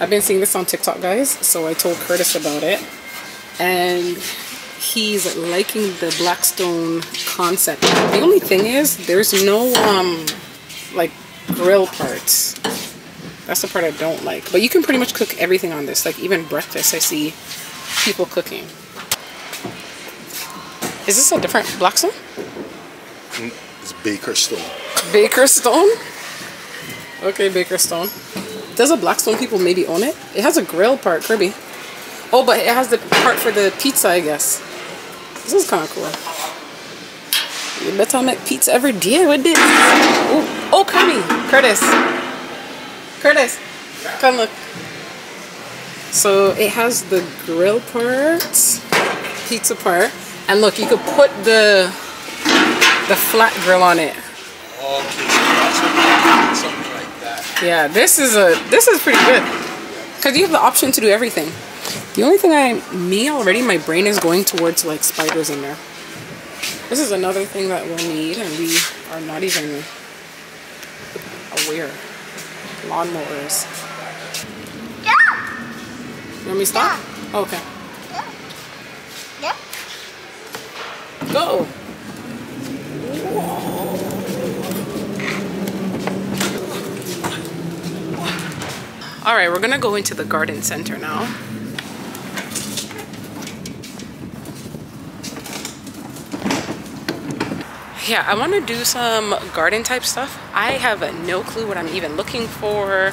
I've been seeing this on TikTok, guys. So I told Curtis about it, and he's liking the Blackstone concept. The only thing is, there's no um, like grill parts. That's the part I don't like. But you can pretty much cook everything on this. Like even breakfast, I see people cooking. Is this a different Blackstone? It's Bakerstone. Bakerstone? Okay, Bakerstone. Does a Blackstone people maybe own it? It has a grill part, Kirby. Oh, but it has the part for the pizza, I guess. This is kind of cool. You bet I make pizza every day with this. Oh, oh, Kirby. Curtis. Curtis. Come look. So it has the grill part, pizza part. And look, you could put the the flat grill on it. Okay, that's something like that. Yeah, this is a this is pretty good because you have the option to do everything. The only thing I me already my brain is going towards like spiders in there. This is another thing that we'll need, and we are not even aware. Lawnmowers. Yeah. You want me to stop? Yeah. Oh, okay. Go. All right, we're gonna go into the garden center now. Yeah, I want to do some garden type stuff. I have no clue what I'm even looking for. I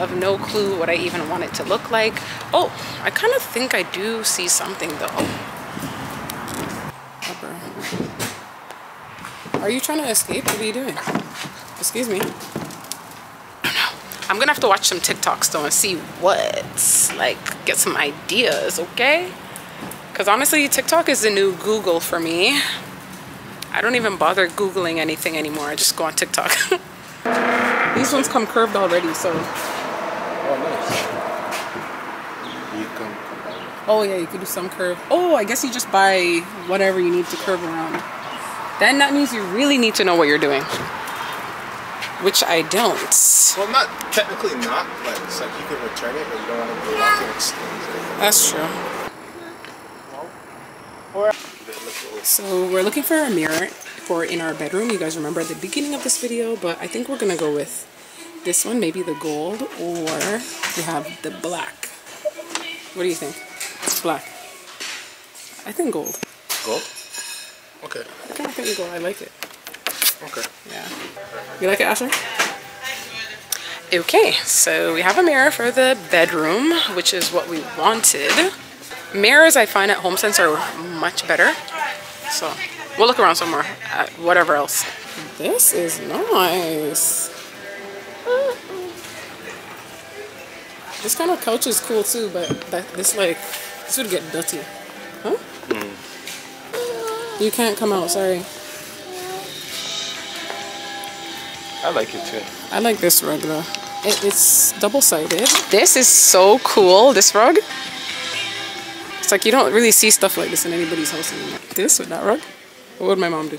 have no clue what I even want it to look like. Oh, I kind of think I do see something though. Are you trying to escape? What are you doing? Excuse me. I don't know. I'm gonna have to watch some TikToks though and see what's like, get some ideas, okay? Because honestly, TikTok is the new Google for me. I don't even bother Googling anything anymore. I just go on TikTok. These ones come curved already, so. Oh, nice. You come curved. Oh yeah, you could do some curve. Oh, I guess you just buy whatever you need to curve around. Then that means you really need to know what you're doing, which I don't. Well, not technically not, but it's like you can return it, but you don't want to go off and exchange it. That's true. So we're looking for a mirror for in our bedroom. You guys remember at the beginning of this video, but I think we're gonna go with this one, maybe the gold, or we have the black. What do you think? It's black. I think gold. Gold? Okay. I kind of think we go. I like it. Okay. Yeah. You like it, Ashley? Okay, so we have a mirror for the bedroom, which is what we wanted. Mirrors I find at HomeSense are much better. So we'll look around somewhere at whatever else. This is nice. This kind of couch is cool too, but that, this like this would get dirty, huh? Mm. You can't come out, sorry. I like it too. I like this rug though. It, it's double-sided. This is so cool, this rug. It's like you don't really see stuff like this in anybody's house anymore. This with that rug? What would my mom do?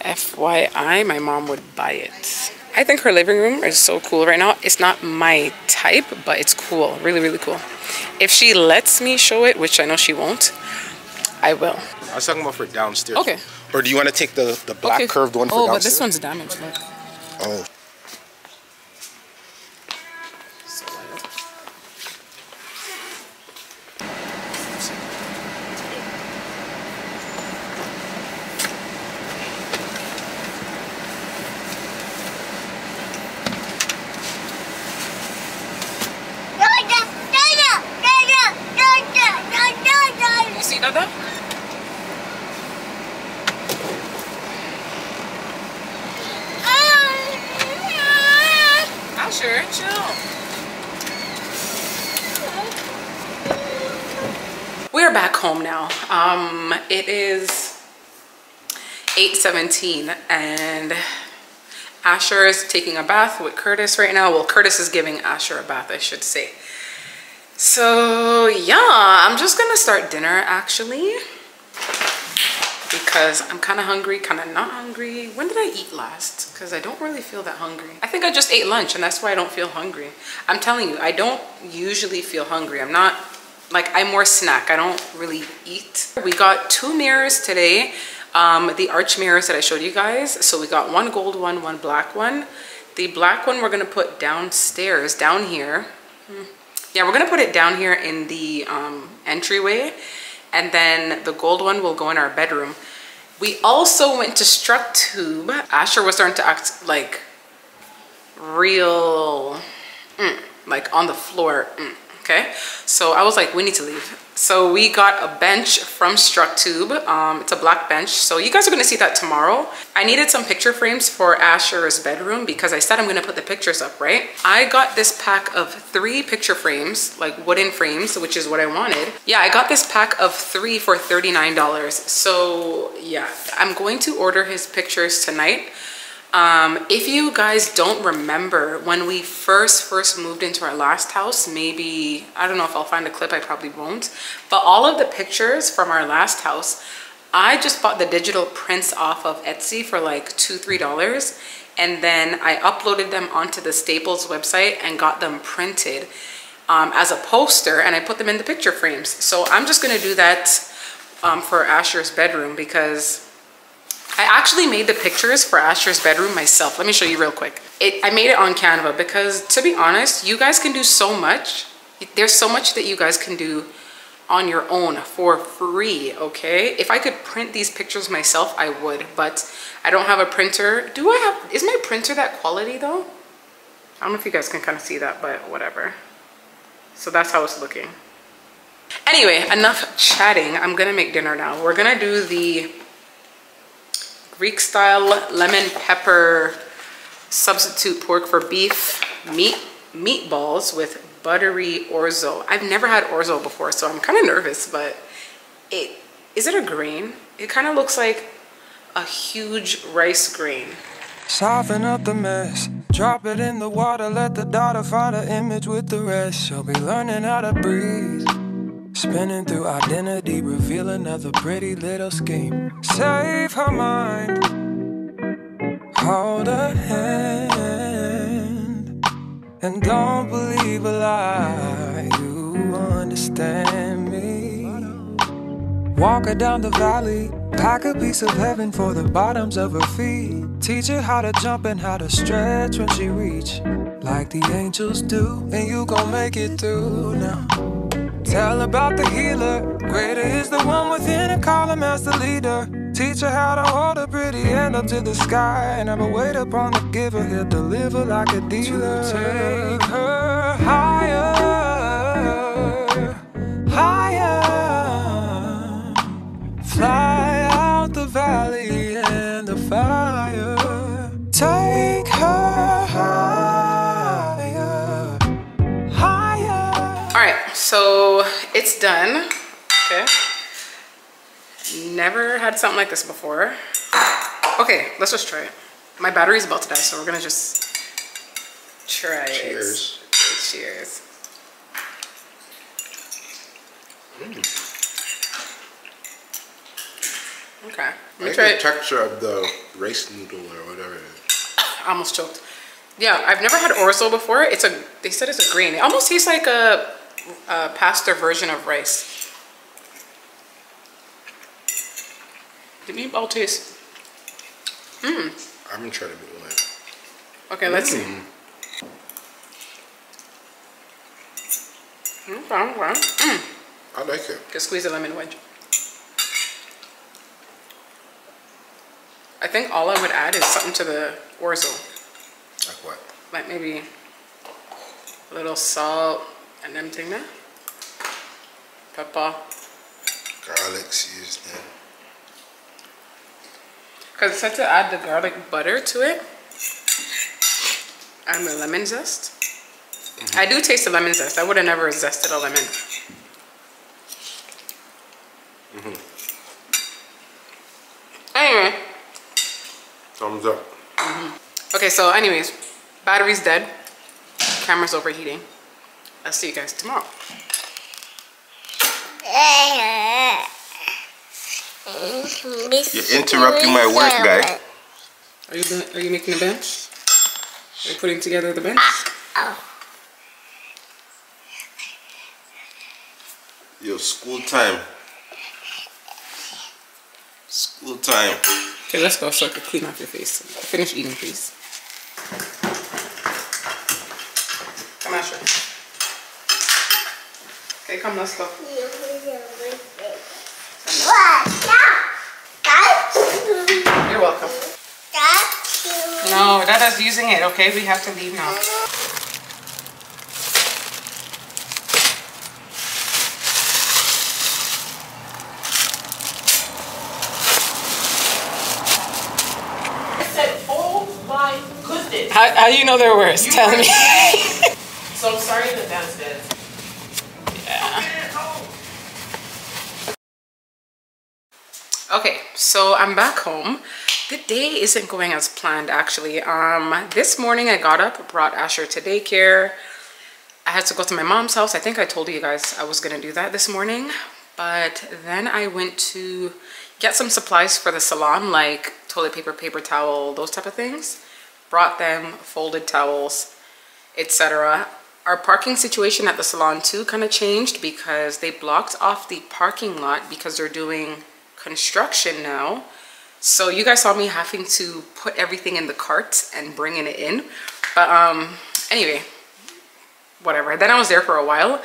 F Y I, my mom would buy it. I think her living room is so cool right now. It's not my type, but it's cool. Really, really cool. If she lets me show it, which I know she won't, I will. I was talking about for downstairs. Okay. Or do you want to take the, the black okay. curved one for oh, downstairs? Oh, but this one's damaged, look. Oh. So wild. You see that? Sure, chill. We're back home now. Um, it is eight seventeen and Asher is taking a bath with Curtis right now. Well, Curtis is giving Asher a bath, I should say. So yeah, I'm just gonna start dinner actually, because I'm kind of hungry, kind of not hungry. When did I eat last? Because I don't really feel that hungry. I think I just ate lunch and that's why I don't feel hungry. I'm telling you, I don't usually feel hungry. I'm not, like, I more snack. I don't really eat. We got two mirrors today. Um, the arch mirrors that I showed you guys. So we got one gold one, one black one. The black one we're gonna put downstairs, down here. Yeah, we're gonna put it down here in the um, entryway. And then the gold one will go in our bedroom. We also went to Structube. Asher was starting to act like real, mm, like on the floor, mm, okay? So I was like, we need to leave. So we got a bench from Structube. Um, it's a black bench. So you guys are gonna see that tomorrow. I needed some picture frames for Asher's bedroom because I said I'm gonna put the pictures up, right? I got this pack of three picture frames, like wooden frames, which is what I wanted. Yeah, I got this pack of three for thirty-nine dollars. So yeah, I'm going to order his pictures tonight. Um, if you guys don't remember, when we first first moved into our last house, maybe, I don't know if I'll find a clip, I probably won't, but all of the pictures from our last house, I just bought the digital prints off of Etsy for like two, three dollars, and then I uploaded them onto the Staples website and got them printed um, as a poster, and I put them in the picture frames. So I'm just gonna do that um, for Asher's bedroom, because I actually made the pictures for Asher's bedroom myself. Let me show you real quick. It, I made it on Canva because, to be honest, you guys can do so much. There's so much that you guys can do on your own for free, okay? If I could print these pictures myself, I would, but I don't have a printer. Do I have, is my printer that quality though? I don't know if you guys can kind of see that, but whatever. So that's how it's looking. Anyway, enough chatting. I'm gonna make dinner now. We're gonna do the Greek style lemon pepper substitute pork for beef meat meatballs with buttery orzo. I've never had orzo before, so I'm kind of nervous, but it is it a grain? It kind of looks like a huge rice grain. Soften up the mess, drop it in the water, let the daughter find an image with the rest. She'll be learning how to breathe. Spinning through identity, reveal another pretty little scheme. Save her mind, hold her hand, and don't believe a lie, you understand me. Walk her down the valley, pack a piece of heaven for the bottoms of her feet. Teach her how to jump and how to stretch when she reach, like the angels do, and you gon' make it through now. Tell about the healer, greater is the one within, and call him as the leader. Teach her how to hold her pretty hand up to the sky, and I'ma wait upon the giver, he'll deliver like a dealer. Take her higher, higher, fly out the valley and the fire. Take her higher. So it's done, okay? Never had something like this before. Okay, let's just try it. My battery's about to die, so we're gonna just try it. Cheers. Cheers. Mm. Okay, let me I try it. The texture of the rice noodle or whatever it is. I almost choked. Yeah, I've never had orzo before. It's a, they said it's a grain. It almost tastes like a, Uh, pasta version of rice. The meatball taste. Mmm. I'm gonna try to do it. Okay, mm. Let's see. Okay, okay. Mm. I like it. Just squeeze a lemon wedge. I think all I would add is something to the orzo. Like what? Like maybe a little salt. And everything there. Pepper. Garlic seasoning. Because it said to add the garlic butter to it. And the lemon zest. Mm-hmm. I do taste the lemon zest. I would have never zested a lemon. Mm-hmm. Anyway. Thumbs up. Mm-hmm. Okay, so anyways, battery's dead. Camera's overheating. I'll see you guys tomorrow. You're interrupting my work, guy. Are you doing, are you making a bench? Are you putting together the bench? Oh. Yo, school time. School time. Okay, let's go so I can clean up your face. Finish eating, please. Come on, sure. Okay, come, let's go. You're welcome. No, that is using it, okay? We have to leave now. How, how do you know they're worse? You Tell me. So I'm sorry that that's bad. Yeah. Okay, so I'm back home. The day isn't going as planned, actually. Um, this morning I got up, brought Asher to daycare. I had to go to my mom's house. I think I told you guys I was gonna do that this morning. But then I went to get some supplies for the salon, like toilet paper, paper towel, those type of things. Brought them, folded towels, et cetera. Our parking situation at the salon too kind of changed because they blocked off the parking lot because they're doing construction now. So you guys saw me having to put everything in the cart and bringing it in. But um, anyway, whatever. Then I was there for a while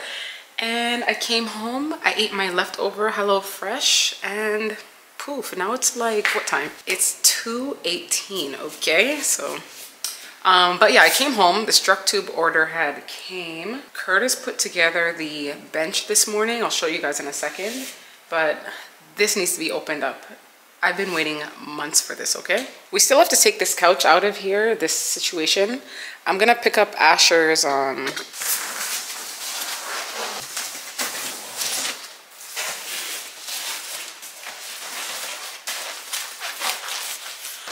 and I came home. I ate my leftover HelloFresh and poof, now it's like, what time? It's two eighteen, okay? So, um, but yeah, I came home. The Structube order had came. Curtis put together the bench this morning. I'll show you guys in a second, but this needs to be opened up. I've been waiting months for this, okay? We still have to take this couch out of here, this situation. I'm gonna pick up Asher's, um,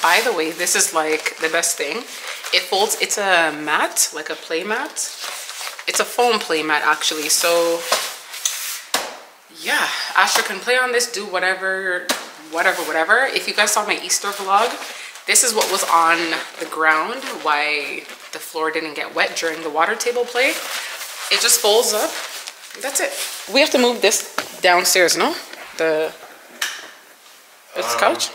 by the way, this is like the best thing. It folds, it's a mat, like a play mat. It's a foam play mat actually. So yeah, Asher can play on this, do whatever, whatever, whatever. If you guys saw my Easter vlog, this is what was on the ground, why the floor didn't get wet during the water table play. It just folds up, that's it. We have to move this downstairs, no? The, this um. couch?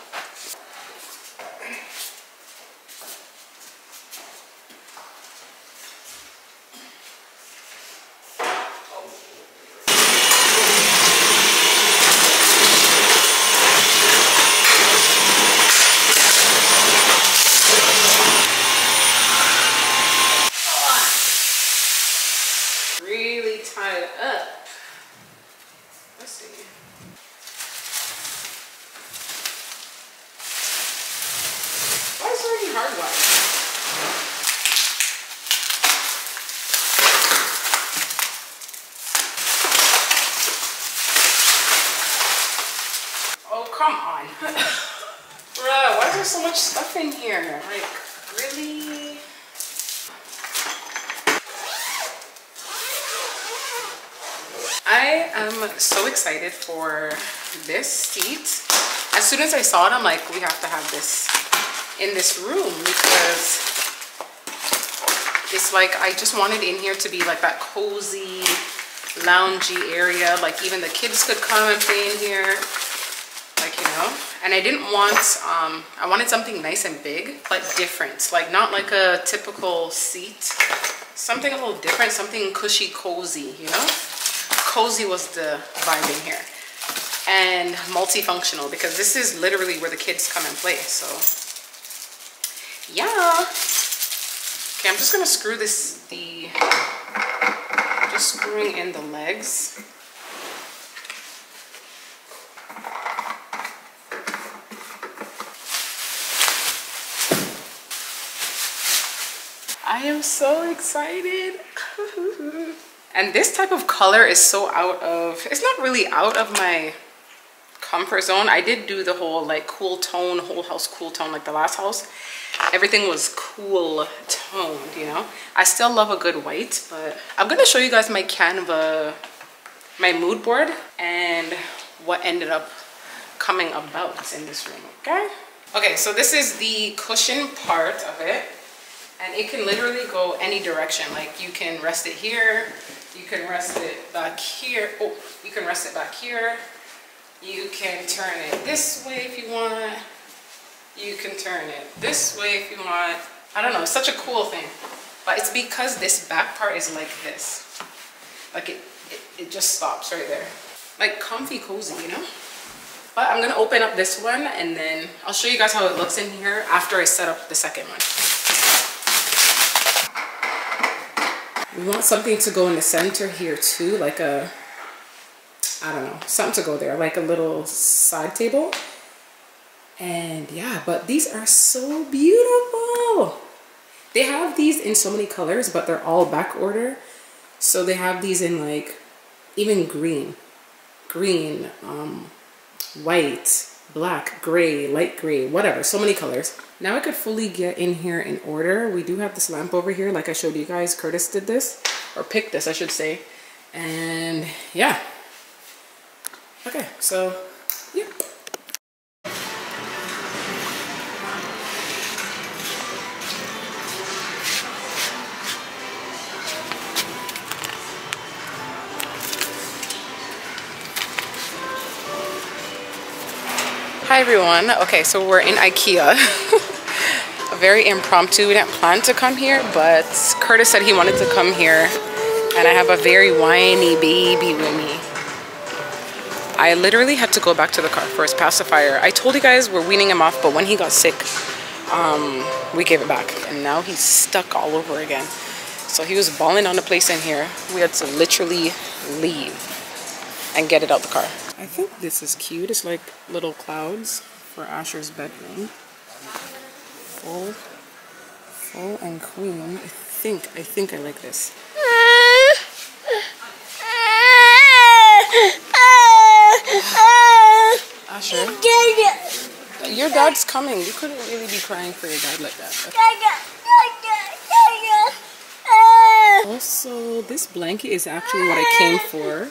Excited for this seat. As soon as I saw it, I'm like, we have to have this in this room because it's like I just wanted in here to be like that cozy, loungy area. Like even the kids could come and play in here, like, you know. And I didn't want, um, I wanted something nice and big, but different. Like not like a typical seat. Something a little different, something cushy, cozy, you know. Cozy was the vibe in here, and multifunctional because this is literally where the kids come and play. So yeah, okay, I'm just gonna screw this, the I'm just screwing in the legs. I am so excited. And this type of color is so out of, it's not really out of my comfort zone. I did do the whole like cool tone, whole house cool tone, like the last house. Everything was cool toned, you know. I still love a good white, but I'm gonna show you guys my Canva, my mood board, and what ended up coming about in this room, okay? Okay, so this is the cushion part of it, and it can literally go any direction. Like you can rest it here, you can rest it back here, oh, you can rest it back here, you can turn it this way if you want, you can turn it this way if you want. I don't know, it's such a cool thing. But it's because this back part is like this. Like it, it, it just stops right there. Like comfy cozy, you know? But I'm gonna open up this one and then I'll show you guys how it looks in here after I set up the second one. We want something to go in the center here too, like a, I don't know, something to go there, like a little side table. And yeah, but these are so beautiful. They have these in so many colors, but they're all back order. So they have these in like even green, green, um, white, black, gray, light gray, whatever, so many colors. Now I could fully get in here in order. We do have this lamp over here. Like I showed you guys, Curtis did this, or picked this, I should say. And yeah. Okay, so yeah. Hi everyone. Okay, so we're in IKEA. Very impromptu. We didn't plan to come here, but Curtis said he wanted to come here, and I have a very whiny baby with me. I literally had to go back to the car for his pacifier. I told you guys we're weaning him off, but when he got sick, um, we gave it back, and now he's stuck all over again. So he was bawling on the place in here. We had to literally leave and get it out the car. I think this is cute. It's like little clouds for Asher's bedroom. Full, full and queen. I think, I think I like this. Asher, your dad's coming. You couldn't really be crying for your dad like that. Also, this blanket is actually what I came for.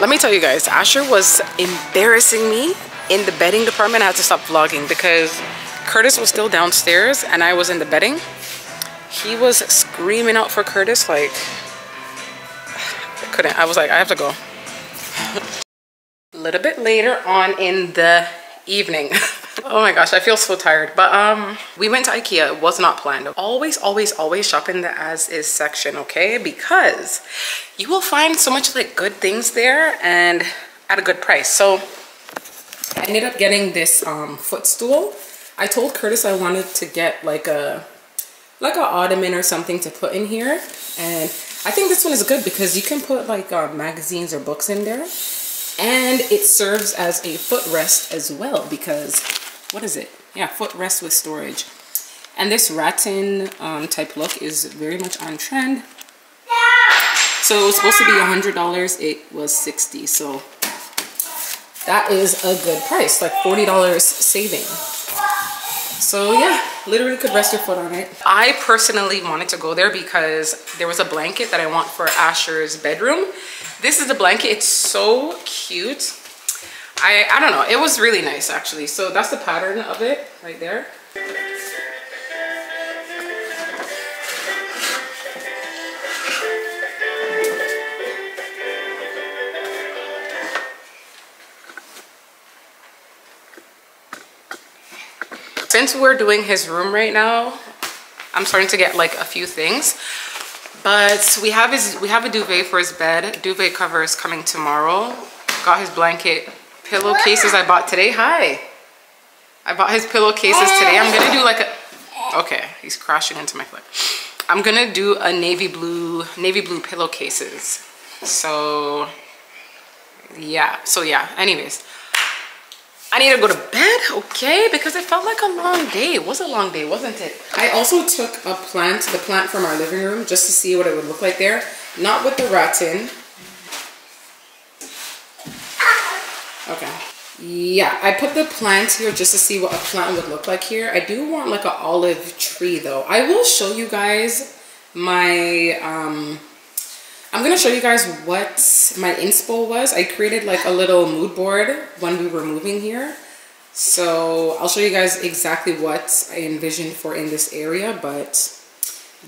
Let me tell you guys, Asher was embarrassing me in the bedding department. I had to stop vlogging because Curtis was still downstairs and I was in the bedding. He was screaming out for Curtis, like, I couldn't. I was like, I have to go. A little bit later on in the evening. Oh my gosh, I feel so tired. But um, we went to IKEA. It was not planned. Always, always, always shop in the as-is section, okay? Because you will find so much like good things there and at a good price. So I ended up getting this um, footstool. I told Curtis I wanted to get like a like an ottoman or something to put in here. And I think this one is good because you can put like uh, magazines or books in there. And it serves as a footrest as well because what is it? Yeah, footrest with storage. And this rattan um, type look is very much on trend. So it was supposed to be one hundred dollars, it was sixty dollars. So that is a good price, like forty dollars saving. So yeah, literally could rest your foot on it. I personally wanted to go there because there was a blanket that I want for Asher's bedroom. This is the blanket, it's so cute. I, I don't know, it was really nice actually. So that's the pattern of it right there. Since we're doing his room right now, I'm starting to get like a few things. But we have his we have a duvet for his bed. Duvet cover is coming tomorrow. Got his blanket pillowcases I bought today. Hi. I bought his pillowcases today. I'm gonna do like a okay, he's crashing into my foot. I'm gonna do a navy blue, navy blue pillowcases. So yeah, so yeah, anyways. I need to go to bed, okay? Because it felt like a long day. It was a long day, wasn't it? I also took a plant, the plant from our living room, just to see what it would look like there. Not with the rattan. second. Yeah, I put the plants here just to see what a plant would look like here. I do want like an olive tree though. I will show you guys my, um, I'm gonna show you guys what my inspo was. I created like a little mood board when we were moving here. So I'll show you guys exactly what I envisioned for in this area, but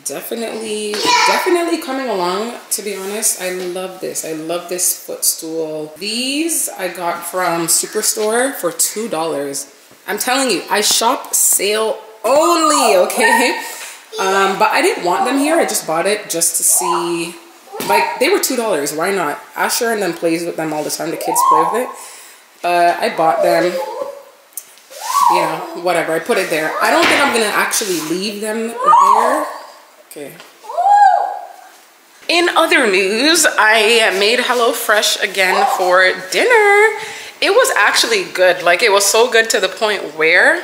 definitely, definitely coming along, to be honest. I love this. I love this footstool. These I got from Superstore for two dollars. I'm telling you, I shop sale only, okay? Um, but I didn't want them here. I just bought it just to see. Like, they were two dollars. Why not? Asher and them plays with them all the time. The kids play with it. Uh, I bought them. You know, whatever. I put it there. I don't think I'm going to actually leave them there. Okay. In other news, I made HelloFresh again for dinner. It was actually good. Like, it was so good to the point where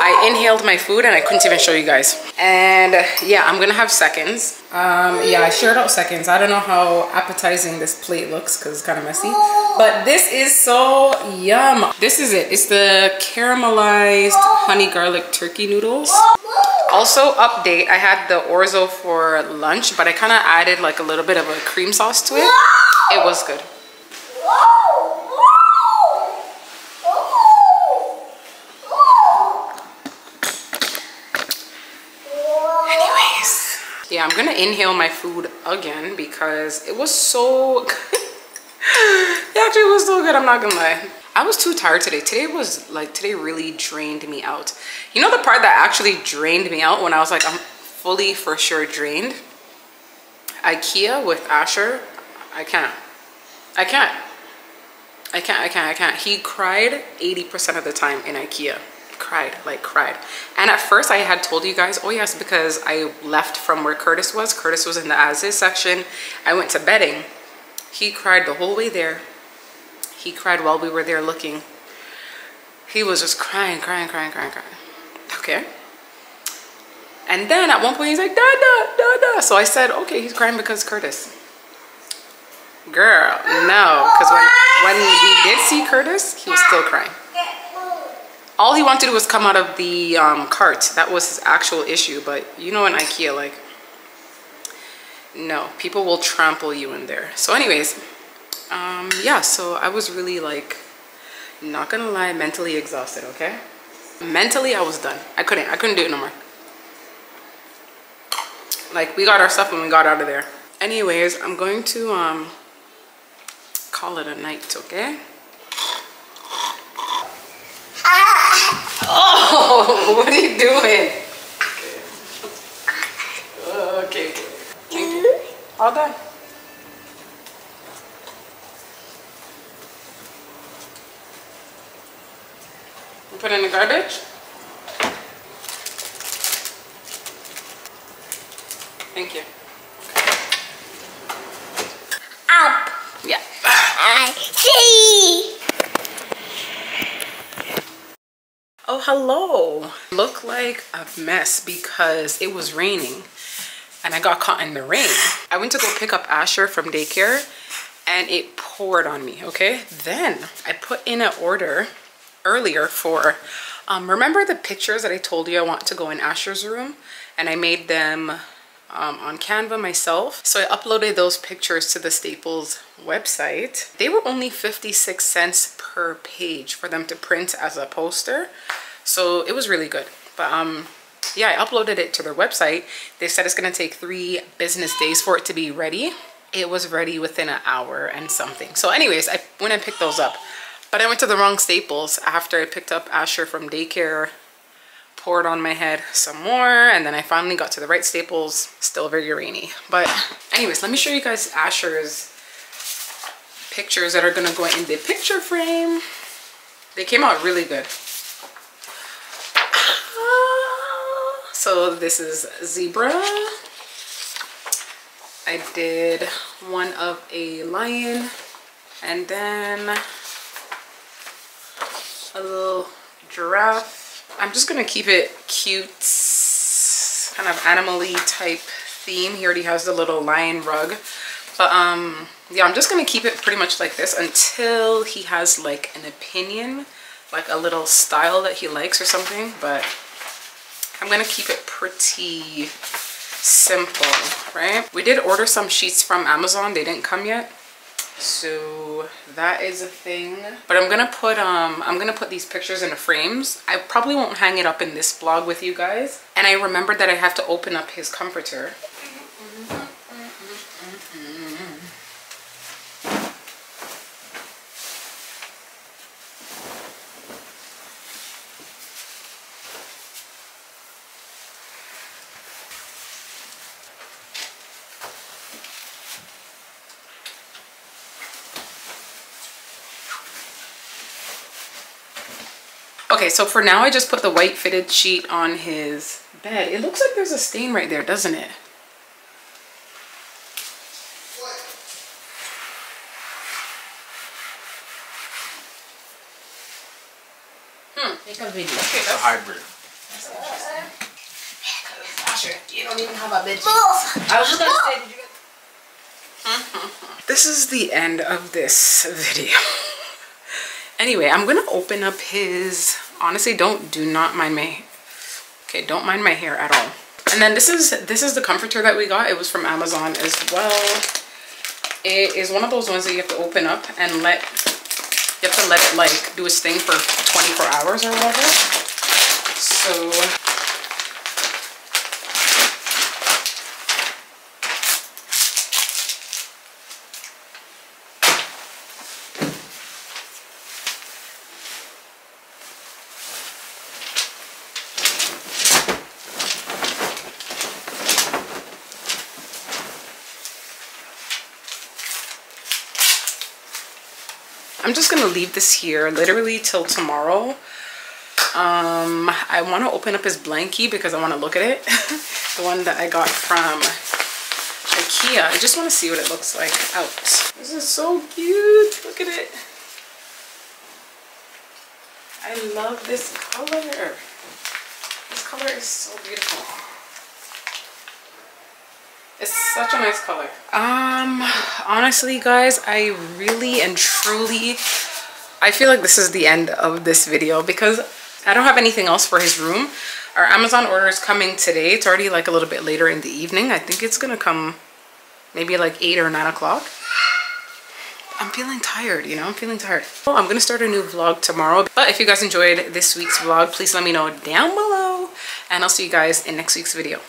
I inhaled my food and I couldn't even show you guys. And yeah, I'm gonna have seconds. Um, yeah, I shared out seconds. I don't know how appetizing this plate looks because it's kind of messy. But this is so yum. This is it. It's the caramelized honey garlic turkey noodles. Also, update, I had the orzo for lunch, but I kind of added like a little bit of a cream sauce to it. It was good. Yeah, I'm gonna inhale my food again because it was so good. It actually was so good, I'm not gonna lie. I was too tired today. Today was like, today really drained me out. You know the part that actually drained me out when I was like, I'm fully for sure drained? IKEA with Asher, I can't. I can't. I can't, I can't, I can't. He cried eighty percent of the time in IKEA. Cried, like cried. And at first I had told you guys, oh yes, because I left from where Curtis was. Curtis was in the as-is section. I went to bedding. He cried the whole way there. He cried while we were there looking. He was just crying, crying, crying, crying, crying. Okay. And then at one point he's like, da, da, da, da. So I said, okay, he's crying because Curtis. Girl, no, because when, when we did see Curtis, he was still crying. All he wanted to do was come out of the um, cart. That was his actual issue. But you know in IKEA, like, no, people will trample you in there. So anyways, um, yeah, so I was really like, not gonna lie, mentally exhausted, okay? Mentally, I was done. I couldn't, I couldn't do it no more. Like, we got our stuff when we got out of there. Anyways, I'm going to um, call it a night, okay? Oh, what are you doing? Okay. Okay. All done. You put it in the garbage? Thank you. Up. Yeah. I see. Oh, hello. Look like a mess because it was raining and I got caught in the rain. I went to go pick up Asher from daycare and it poured on me, okay? Then I put in an order earlier for, um, remember the pictures that I told you I want to go in Asher's room? And I made them um, on Canva myself. So I uploaded those pictures to the Staples website. They were only fifty-six cents per page for them to print as a poster. So it was really good. But um, yeah, I uploaded it to their website. They said it's gonna take three business days for it to be ready. It was ready within an hour and something. So anyways, I went and picked those up. But I went to the wrong Staples after I picked up Asher from daycare, poured on my head some more, and then I finally got to the right Staples, still very rainy. But anyways, let me show you guys Asher's pictures that are gonna go in the picture frame. They came out really good. So this is zebra. I did one of a lion and then a little giraffe. I'm just gonna keep it cute, kind of animal-y type theme. He already has the little lion rug. But um, yeah, I'm just gonna keep it pretty much like this until he has like an opinion, like a little style that he likes or something. But I'm gonna keep it pretty simple, right? We did order some sheets from Amazon. They didn't come yet, so that is a thing. But I'm gonna put um I'm gonna put these pictures in the frames. I probably won't hang it up in this vlog with you guys. And I remembered that I have to open up his comforter. Okay, so for now I just put the white fitted sheet on his bed. It looks like there's a stain right there, doesn't it? Hmm. It's a hybrid. That's interesting. You don't even have a bed sheet. I was just gonna say, did you get... Mm-hmm. This is the end of this video. Anyway, I'm gonna open up his... Honestly, don't do not mind my okay don't mind my hair at all. And then this is this is the comforter that we got. It was from Amazon as well. It is one of those ones that you have to open up and let you have to let it like do its thing for twenty-four hours or whatever. So I'm just gonna leave this here literally till tomorrow. Um, I want to open up his blankie because I want to look at it. The one that I got from IKEA. I just want to see what it looks like out. This is so cute. Look at it. I love this color. This color is so beautiful. It's such a nice color. Um, honestly, guys, I really and truly, I feel like this is the end of this video because I don't have anything else for his room. Our Amazon order is coming today. It's already like a little bit later in the evening. I think it's gonna come maybe like eight or nine o'clock. I'm feeling tired, you know, I'm feeling tired. Well, I'm gonna start a new vlog tomorrow. But if you guys enjoyed this week's vlog, please let me know down below and I'll see you guys in next week's video.